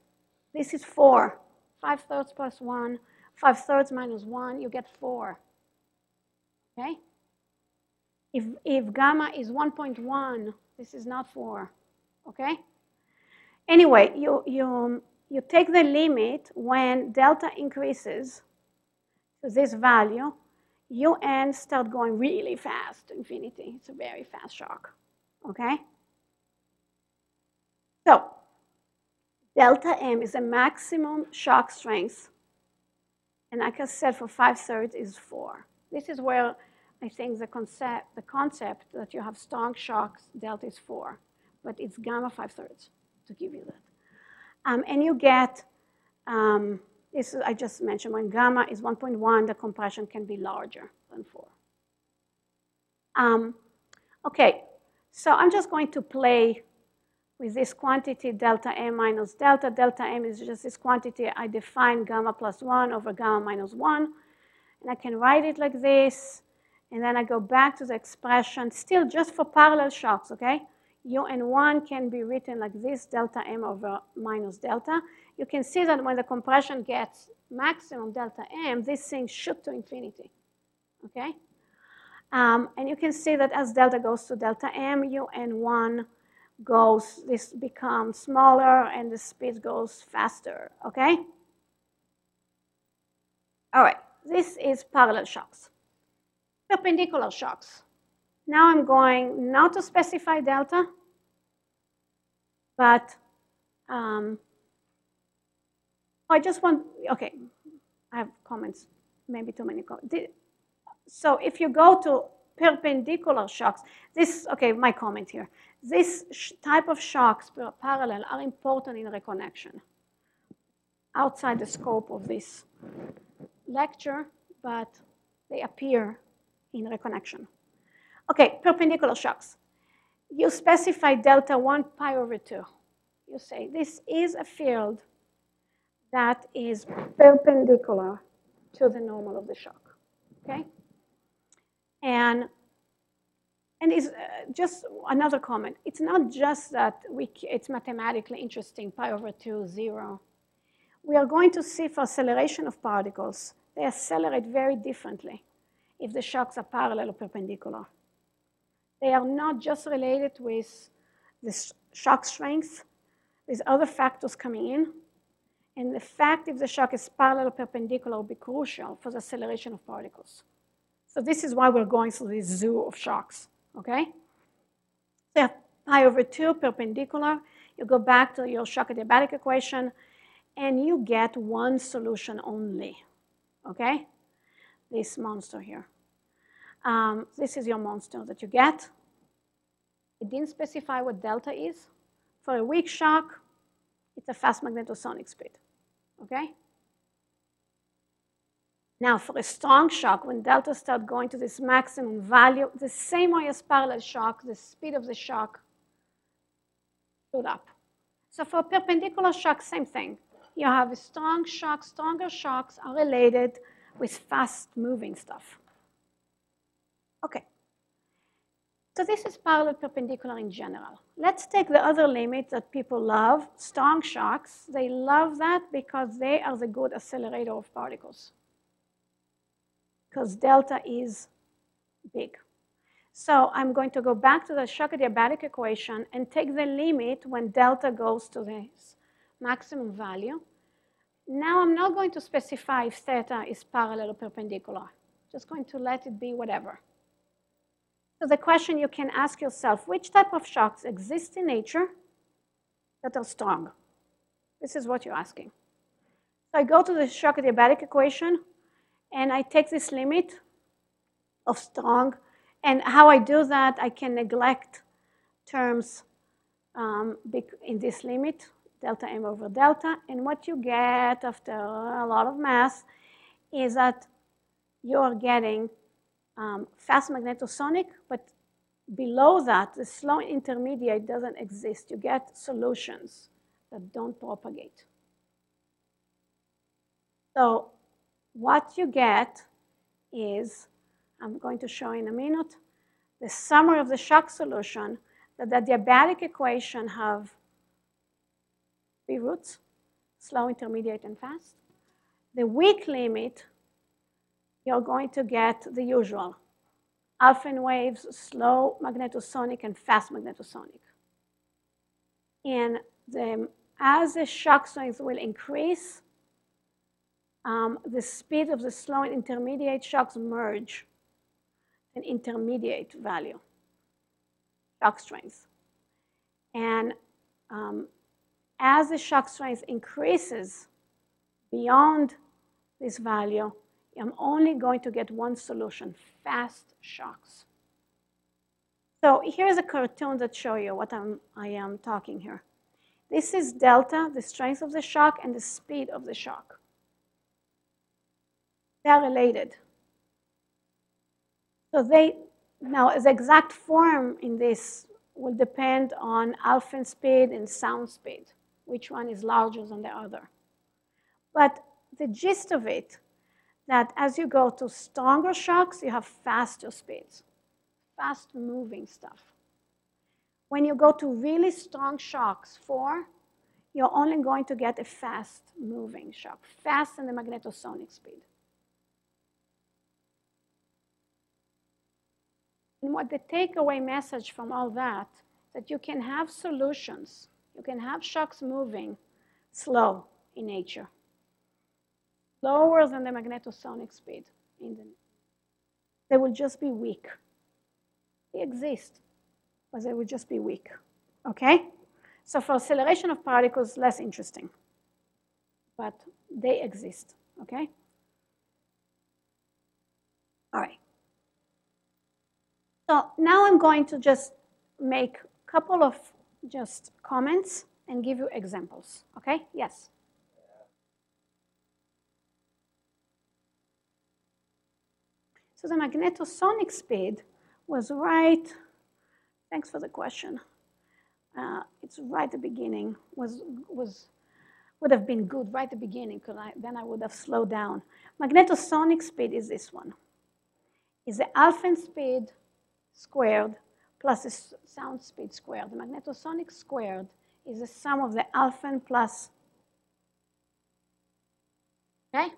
this is 4. 5/3 plus 1, 5/3 minus 1, you get 4. Okay? If gamma is 1.1, this is not 4. Okay? Anyway, you take the limit when delta increases to this value, UN start going really fast to infinity. It's a very fast shock, okay? So, delta M is a maximum shock strength. And like I said, for 5/3 is 4. This is where I think the concept that you have strong shocks, delta is 4, but it's gamma 5/3. To give you that. And you get, this is, I just mentioned, when gamma is 1.1, the compression can be larger than 4. Okay, so I'm just going to play with this quantity, delta M minus delta. Delta M is just this quantity. I define gamma plus 1 over gamma minus 1. And I can write it like this. And then I go back to the expression, still just for parallel shocks, okay? UN1 can be written like this, delta M over minus delta. You can see that when the compression gets maximum delta M, this thing shoots to infinity, okay? And you can see that as delta goes to delta M, UN1 goes, this becomes smaller and the speed goes faster, okay? All right, this is parallel shocks. Perpendicular shocks. Now I'm going not to specify delta, but I just want, okay, I have comments, maybe too many comments. So if you go to perpendicular shocks, this, okay, my comment here. This type of shocks parallel are important in reconnection, outside the scope of this lecture, but they appear in reconnection. Okay, perpendicular shocks. You specify delta 1 pi over 2. You say this is a field that is perpendicular to the normal of the shock, okay? And is just another comment. It's not just that it's mathematically interesting, pi over 2, 0. We are going to see for acceleration of particles, they accelerate very differently if the shocks are parallel or perpendicular. They are not just related with the shock strength, with other factors coming in. And the fact if the shock is parallel or perpendicular will be crucial for the acceleration of particles. So this is why we're going through this zoo of shocks, okay? So pi over 2, perpendicular. You go back to your shock adiabatic equation, and you get one solution only, okay? This monster here. This is your monster that you get. It didn't specify what delta is. For a weak shock, it's a fast magnetosonic speed, okay? Now, for a strong shock, when delta starts going to this maximum value, the same way as parallel shock, the speed of the shock shoot up. So for a perpendicular shock, same thing. You have a strong shock. Stronger shocks are related with fast-moving stuff. Okay, so this is parallel perpendicular in general. Let's take the other limit that people love, strong shocks. They love that because they are the good accelerator of particles, because delta is big. So I'm going to go back to the shock adiabatic equation and take the limit when delta goes to this maximum value. Now I'm not going to specify if theta is parallel or perpendicular. Just going to let it be whatever. So the question you can ask yourself, which type of shocks exist in nature that are strong? This is what you're asking. So I go to the shock adiabatic equation, and I take this limit of strong. And how I do that, I can neglect terms in this limit, delta m over delta. And what you get after a lot of math is that you are getting fast magnetosonic, but below that, the slow intermediate doesn't exist. You get solutions that don't propagate. So what you get is, I'm going to show in a minute, the summary of the shock solution that the adiabatic equation have three roots, slow, intermediate, and fast. The weak limit, you're going to get the usual. Alfvén waves, slow magnetosonic, and fast magnetosonic. And as the shock strength will increase, the speed of the slow and intermediate shocks merge an intermediate value, shock strength. And as the shock strength increases beyond this value, I'm only going to get one solution, fast shocks. So here's a cartoon that shows you what I am talking here. This is delta, the strength of the shock, and the speed of the shock. They're related. So now the exact form in this will depend on Alfvén speed and sound speed, which one is larger than the other. But the gist of it, that as you go to stronger shocks, you have faster speeds, fast moving stuff. When you go to really strong shocks, 4, you're only going to get a fast moving shock, fast in the magnetosonic speed. And what the takeaway message from all that, that you can have solutions, you can have shocks moving slow in nature, lower than the magnetosonic speed. They will just be weak. They exist, but they will just be weak, okay? So for acceleration of particles, less interesting, but they exist, okay? All right. So now I'm going to just make a couple of just comments and give you examples, okay? Yes. So the magnetosonic speed was right, thanks for the question, it's right at the beginning, would have been good right at the beginning, because then I would have slowed down. Magnetosonic speed is this one. It's the Alfvén speed squared plus the sound speed squared. The magnetosonic squared is the sum of the Alfvén plus, okay?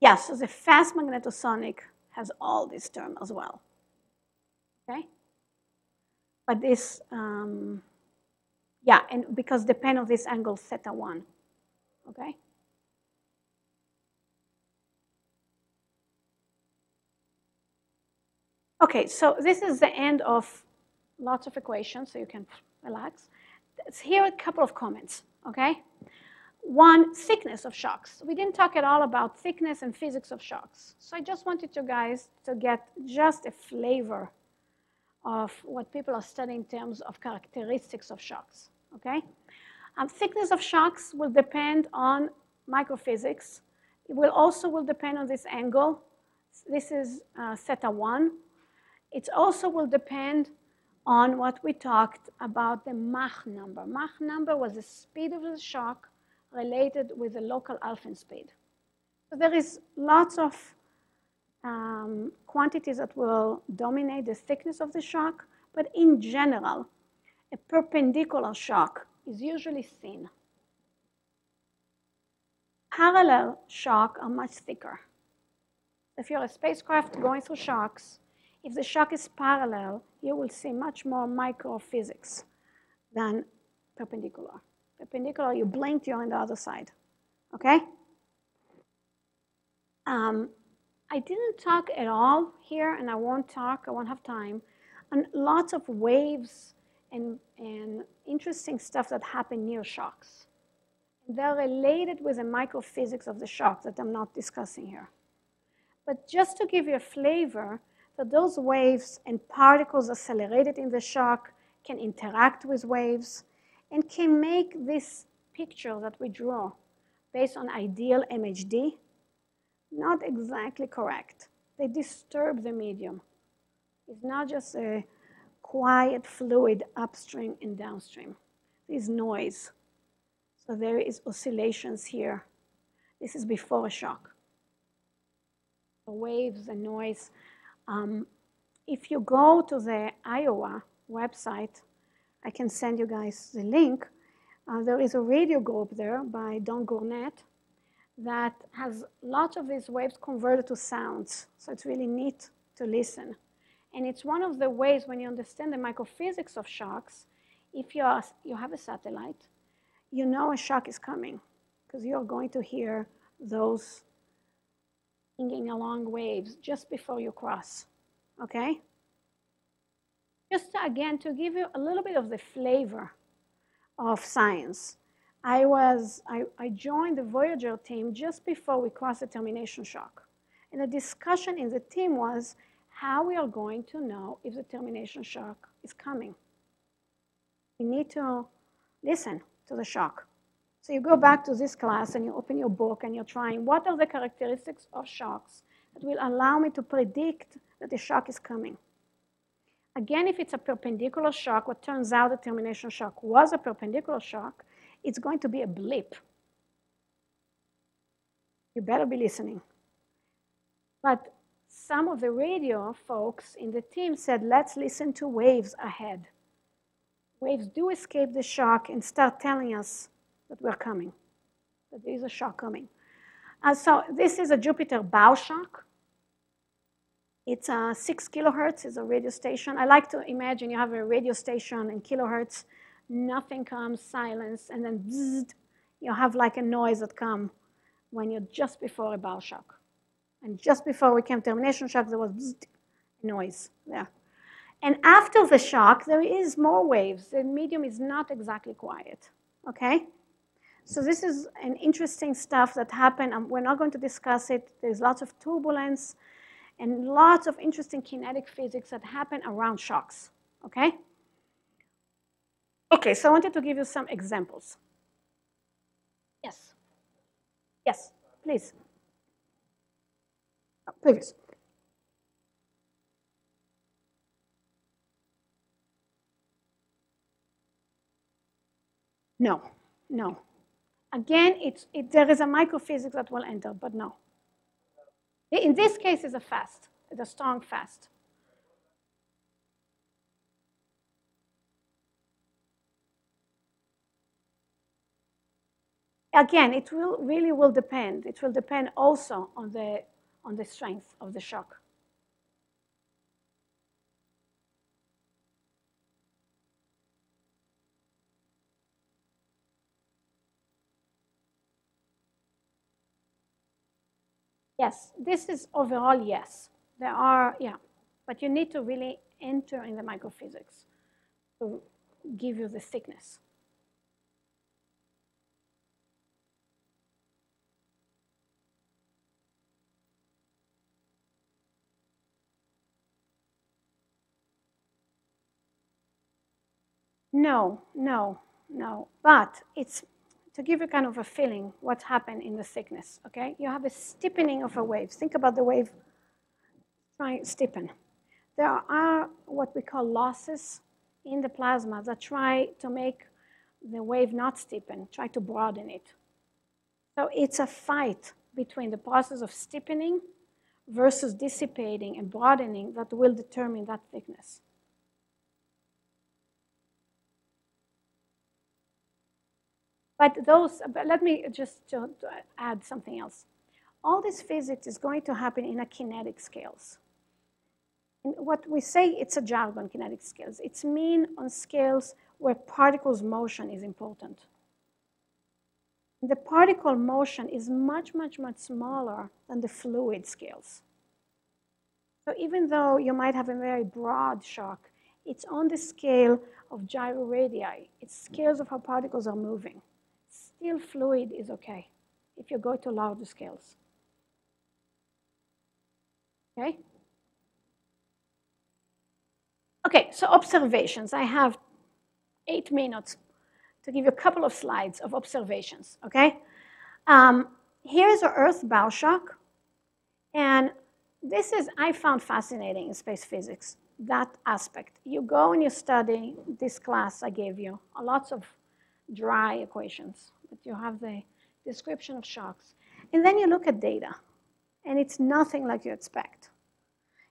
Yeah, so the fast magnetosonic has all these terms as well, okay? But this, yeah, and because depend on this angle theta 1, okay? Okay, so this is the end of lots of equations, so you can relax. Here are a couple of comments, okay? One, thickness of shocks. We didn't talk at all about thickness and physics of shocks. So I just wanted you guys to get just a flavor of what people are studying in terms of characteristics of shocks, okay? Thickness of shocks will depend on microphysics. It will also depend on this angle. This is theta 1. It also will depend on what we talked about, the Mach number. Mach number was the speed of the shock related with the local Alfvén speed. So there is lots of quantities that will dominate the thickness of the shock, but in general, a perpendicular shock is usually thin. Parallel shocks are much thicker. If you're a spacecraft going through shocks, if the shock is parallel, you will see much more microphysics than perpendicular. Perpendicular, you blinked, you're on the other side, okay? I didn't talk at all here, and I won't talk, I won't have time, on lots of waves and interesting stuff that happen near shocks. They're related with the microphysics of the shock that I'm not discussing here, But just to give you a flavor, that those waves and particles accelerated in the shock can interact with waves and can make this picture that we draw based on ideal MHD not exactly correct. They disturb the medium. It's not just a quiet fluid upstream and downstream. There's noise. So there is oscillations here. This is before a shock. The waves, the noise. If you go to the Iowa website, I can send you guys the link. There is a radio group there by Don Gournette that has lots of these waves converted to sounds. So it's really neat to listen. And it's one of the ways when you understand the microphysics of shocks, if you have a satellite, you know a shock is coming because you're going to hear those singing along waves just before you cross, okay? Just again, to give you a little bit of the flavor of science, I joined the Voyager team just before we crossed the termination shock. And the discussion in the team was how we are going to know if the termination shock is coming. We need to listen to the shock. So you go back to this class and you open your book and you're trying, what are the characteristics of shocks that will allow me to predict that the shock is coming? Again, if it's a perpendicular shock, what turns out the termination shock was a perpendicular shock, it's going to be a blip. You better be listening. But some of the radio folks in the team said, let's listen to waves ahead. Waves do escape the shock and start telling us that we're coming, that there is a shock coming. So this is a Jupiter bow shock. It's 6 kilohertz, it's a radio station. I like to imagine you have a radio station in kilohertz, nothing comes, silence, and then bzzzt, you have like a noise that comes when you're just before a bow shock. And just before we came to termination shock, there was bzzzt, noise there. And after the shock, there is more waves. The medium is not exactly quiet, okay? So this is an interesting stuff that happened. We're not going to discuss it. There's lots of turbulence and lots of interesting kinetic physics that happen around shocks, okay? Okay, so I wanted to give you some examples. Yes. Yes, please. Oh, please. No, no. Again, there is a microphysics that will enter, but no. In this case, it's a fast, it's a strong fast. Again, it will really will depend. It will depend also on the strength of the shock. Yes, this is overall yes. There are, yeah, but you need to really enter in the microphysics to give you the thickness. No, no, no, but it's to give you kind of a feeling what happened in the thickness, okay? You have a steepening of a wave. Think about the wave trying to steepen. There are what we call losses in the plasma that try to make the wave not steepen, try to broaden it. So it's a fight between the process of steepening versus dissipating and broadening that will determine that thickness. But let me just add something else. All this physics is going to happen in a kinetic scales. And what we say, it's a jargon, kinetic scales. It's mean on scales where particles motion is important. The particle motion is much, much, much smaller than the fluid scales. So even though you might have a very broad shock, it's on the scale of gyroradii. It's scales of how particles are moving. Still fluid is okay if you go to larger scales. Okay. Okay, so observations. I have 8 minutes to give you a couple of slides of observations, okay? Here is our Earth bow shock, and this is, I found fascinating in space physics, that aspect. You go and you study this class I gave you, lots of dry equations, but you have the description of shocks. And then you look at data, and it's nothing like you expect.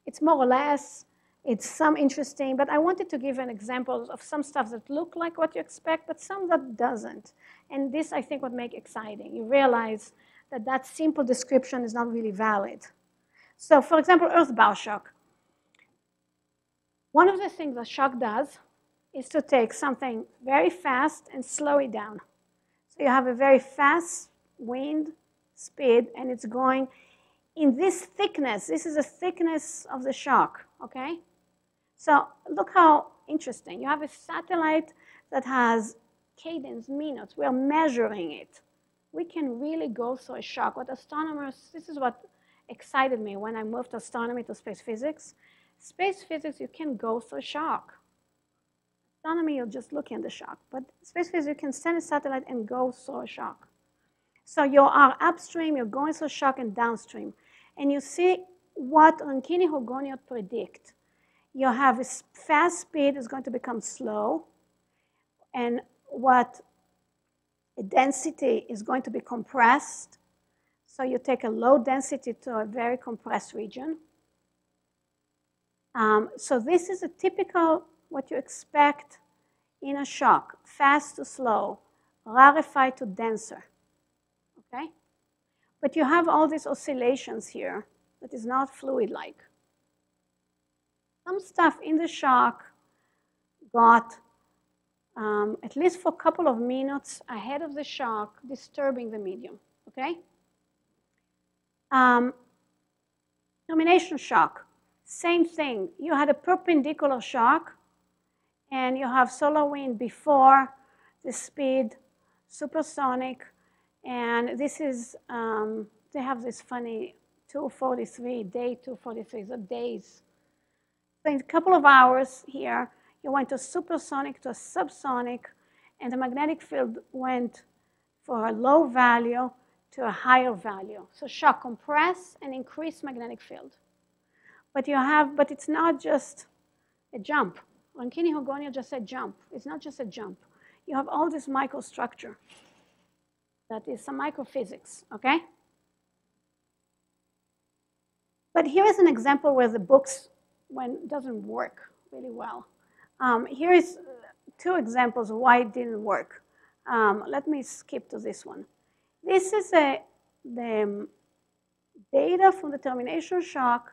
It's more or less, it's some interesting, but I wanted to give an example of some stuff that look like what you expect, but some that doesn't. And this, I think, would make exciting. You realize that that simple description is not really valid. So, for example, Earth bow shock. One of the things a shock does is to take something very fast and slow it down. So you have a very fast wind speed, and it's going in this thickness. This is the thickness of the shock, okay? So look how interesting. You have a satellite that has cadence, minutes. We are measuring it. We can really go through a shock. What astronomers, this is what excited me when I moved astronomy to space physics. Space physics, you can go through a shock. Astronomy, you're just looking at the shock. But space physics, you can send a satellite and go through a shock. So you are upstream, you're going through a shock, and downstream. And you see what Rankine-Hugoniot predict. You have a fast speed is going to become slow, and what density is going to be compressed. So you take a low density to a very compressed region. So this is a typical what you expect in a shock, fast to slow, rarefied to denser, okay? But you have all these oscillations here that is not fluid-like. Some stuff in the shock got, at least for a couple of minutes ahead of the shock, disturbing the medium, okay? Nomination shock, same thing. You had a perpendicular shock, and you have solar wind before the speed, supersonic, and this is, they have this funny 243, day 243, so days. So in a couple of hours here, you went to supersonic to subsonic, and the magnetic field went for a low value to a higher value. So shock compress and increase magnetic field. But you have, but it's not just a jump. Rankine-Hugoniot just said jump. It's not just a jump. You have all this microstructure. That is some microphysics, okay? But here is an example where the books doesn't work really well. Here is two examples of why it didn't work. Let me skip to this one. This is the data from the termination shock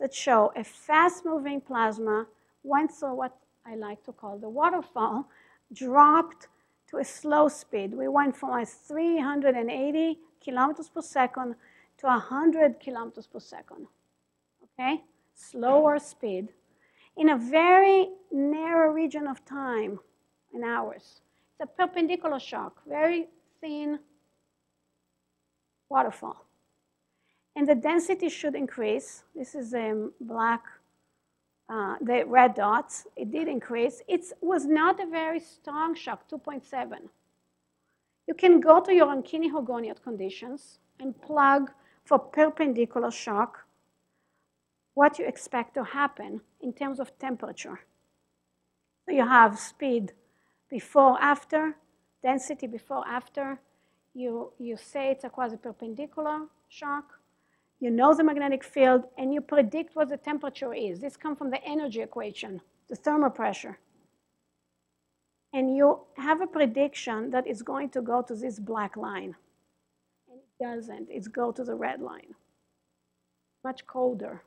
that show a fast-moving plasma went through what I like to call the waterfall, dropped to a slow speed. We went from a 380 kilometers per second to 100 kilometers per second, okay? Slower speed in a very narrow region of time in hours. It's a perpendicular shock, very thin waterfall. And the density should increase. This is a black, the red dots. It did increase. It was not a very strong shock, 2.7. You can go to your Rankine-Hugoniot conditions and plug for perpendicular shock what you expect to happen in terms of temperature. So you have speed before, after, density before, after. You say it's a quasi-perpendicular shock. You know the magnetic field, and you predict what the temperature is. This comes from the energy equation, the thermal pressure. And you have a prediction that it's going to go to this black line. And it doesn't. It's go to the red line. Much colder.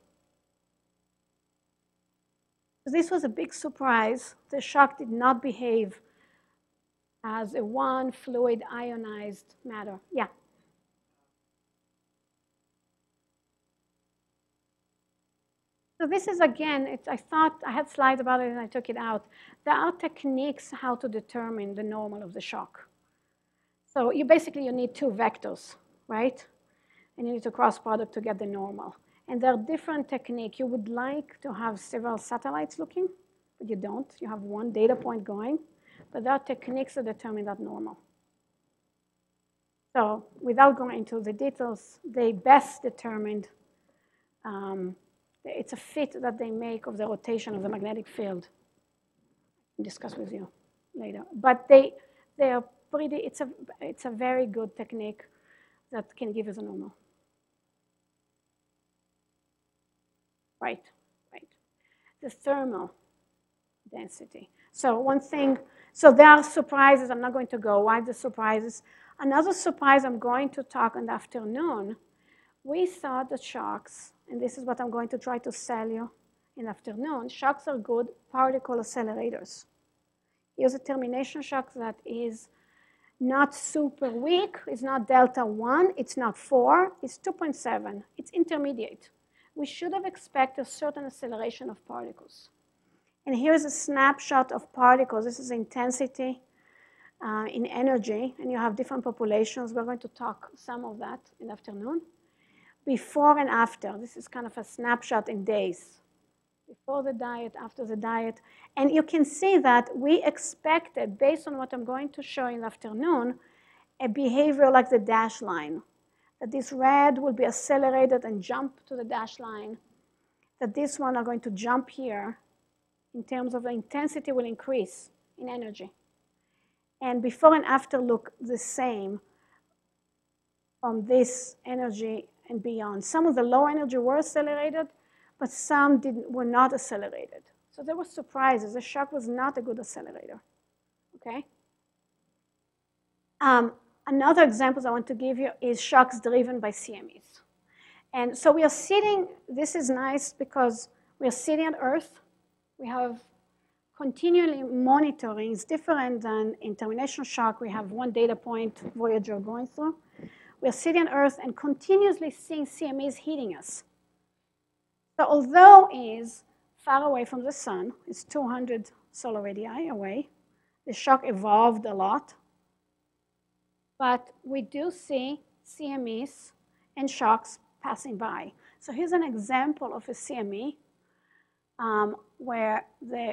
This was a big surprise. The shock did not behave as a one fluid ionized matter. Yeah. So this is, again, I thought I had slides about it and I took it out. There are techniques how to determine the normal of the shock. So you basically, you need two vectors, right? And you need to cross product to get the normal. And there are different techniques. You would like to have several satellites looking, but you don't. You have one data point going. But there are techniques that determine that normal. So without going into the details, they best determined, it's a fit that they make of the rotation of the magnetic field. I'll discuss with you later. But they are pretty, it's a very good technique that can give us a normal. Right, right. The thermal density. So one thing, so there are surprises. I'm not going to go why the surprises. Another surprise I'm going to talk in the afternoon, we thought that shocks, and this is what I'm going to try to sell you in the afternoon, shocks are good particle accelerators. Here's a termination shock that is not super weak. It's not delta 1. It's not 4. It's 2.7. It's intermediate. We should have expected a certain acceleration of particles. And here's a snapshot of particles. This is intensity. In energy, and you have different populations. We're going to talk some of that in the afternoon. Before and after, this is kind of a snapshot in days. Before the diet, after the diet. And you can see that we expected, based on what I'm going to show in the afternoon, a behavior like the dash line. That this red will be accelerated and jump to the dash line. That this one are going to jump here in terms of the intensity will increase in energy. And before and after look the same on this energy and beyond. Some of the low energy were accelerated, but some were not accelerated. So there were surprises. The shock was not a good accelerator. Okay? Another example I want to give you is shocks driven by CMEs. And so we are sitting, this is nice because we are sitting on Earth. We have continually monitoring is different than in termination shock. We have one data point, Voyager, going through. We're sitting on Earth and continuously seeing CMEs hitting us. So although it is far away from the sun, it's 200 solar radii away, the shock evolved a lot. But we do see CMEs and shocks passing by. So here's an example of a CME. Where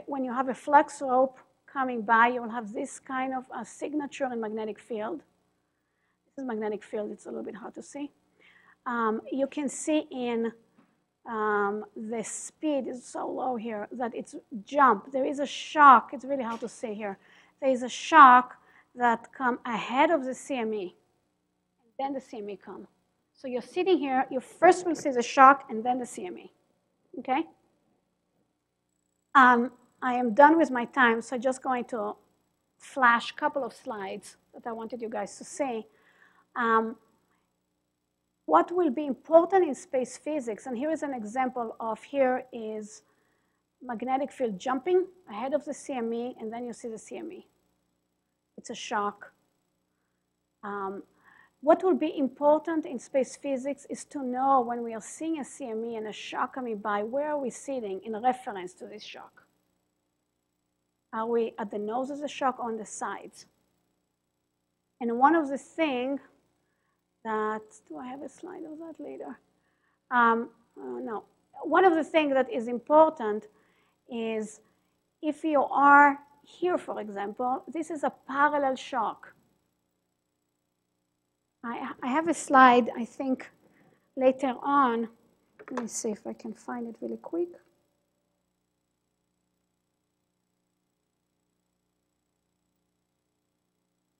when you have a flux rope coming by, you will have this kind of a signature in magnetic field. This is magnetic field. It's a little bit hard to see. You can see in the speed is so low here that it's jump. There is a shock. It's really hard to see here. There is a shock that comes ahead of the CME. Then the CME comes. So you're sitting here. You first will see the shock and then the CME. Okay? I am done with my time, so just going to flash a couple of slides that I wanted you guys to see. What will be important in space physics, and here is an example of here is magnetic field jumping ahead of the CME, and then you see the CME. It's a shock. What will be important in space physics is to know when we are seeing a CME and a shock coming by, where are we sitting in reference to this shock? Are we at the nose of the shock or on the sides? And one of the things that, do I have a slide of that later? No. One of the things that is important is if you are here, for example, this is a parallel shock. I have a slide, I think, later on. Let me see if I can find it really quick.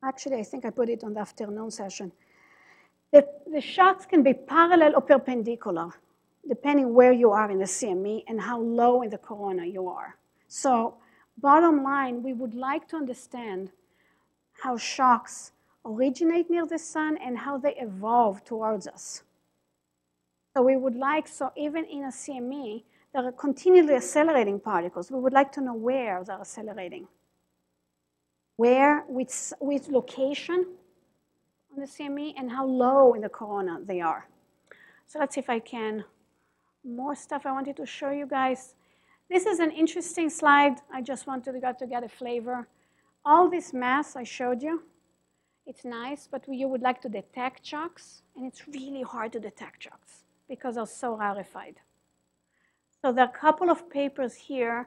Actually, I think I put it on the afternoon session. The shocks can be parallel or perpendicular, depending where you are in the CME and how low in the corona you are. So bottom line, we would like to understand how shocks originate near the sun and how they evolve towards us. So we would like, so even in a CME, there are continually accelerating particles. We would like to know where they're accelerating. Where, which location on the CME, and how low in the corona they are. So let's see if I can. More stuff I wanted to show you guys. This is an interesting slide. I just wanted to get a flavor. All this mass I showed you, it's nice, but you would like to detect shocks, and it's really hard to detect shocks because they're so rarefied. So there are a couple of papers here.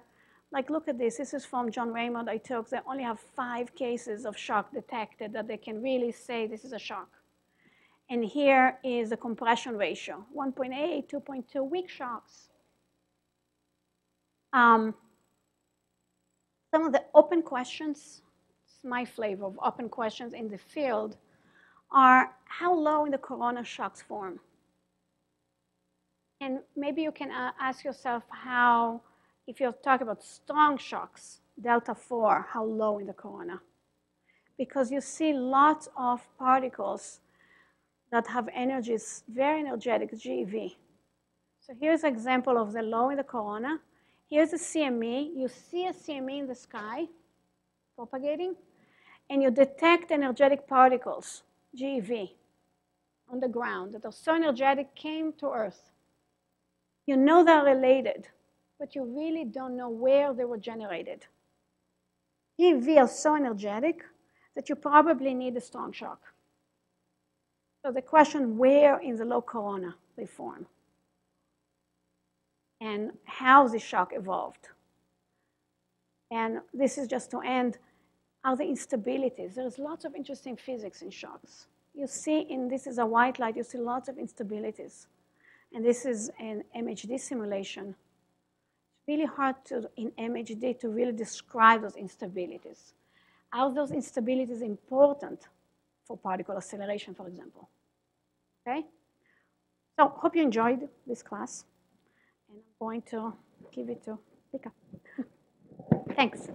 Like, look at this. This is from John Raymond I took. They only have 5 cases of shock detected that they can really say this is a shock. And here is the compression ratio, 1.8, 2.2 weak shocks. Some of the open questions, it's my flavor of open questions in the field, are how low in the corona shocks form? And maybe you can ask yourself how, if you're talking about strong shocks, delta 4, how low in the corona? Because you see lots of particles that have energies, very energetic GeV. So here's an example of the low in the corona. Here's a CME. You see a CME in the sky propagating, and you detect energetic particles, GeV, on the ground that are so energetic came to Earth. You know they're related, but you really don't know where they were generated. GeV are so energetic that you probably need a strong shock. So the question, where in the low corona they form? And how the shock evolved? And this is just to end, are the instabilities. There's lots of interesting physics in shocks. You see in, this is a white light, you see lots of instabilities. And this is an MHD simulation. It's really hard to, in MHD, to really describe those instabilities. Are those instabilities important for particle acceleration, for example? Okay? So, hope you enjoyed this class. And I'm going to give it to Pika. Thanks.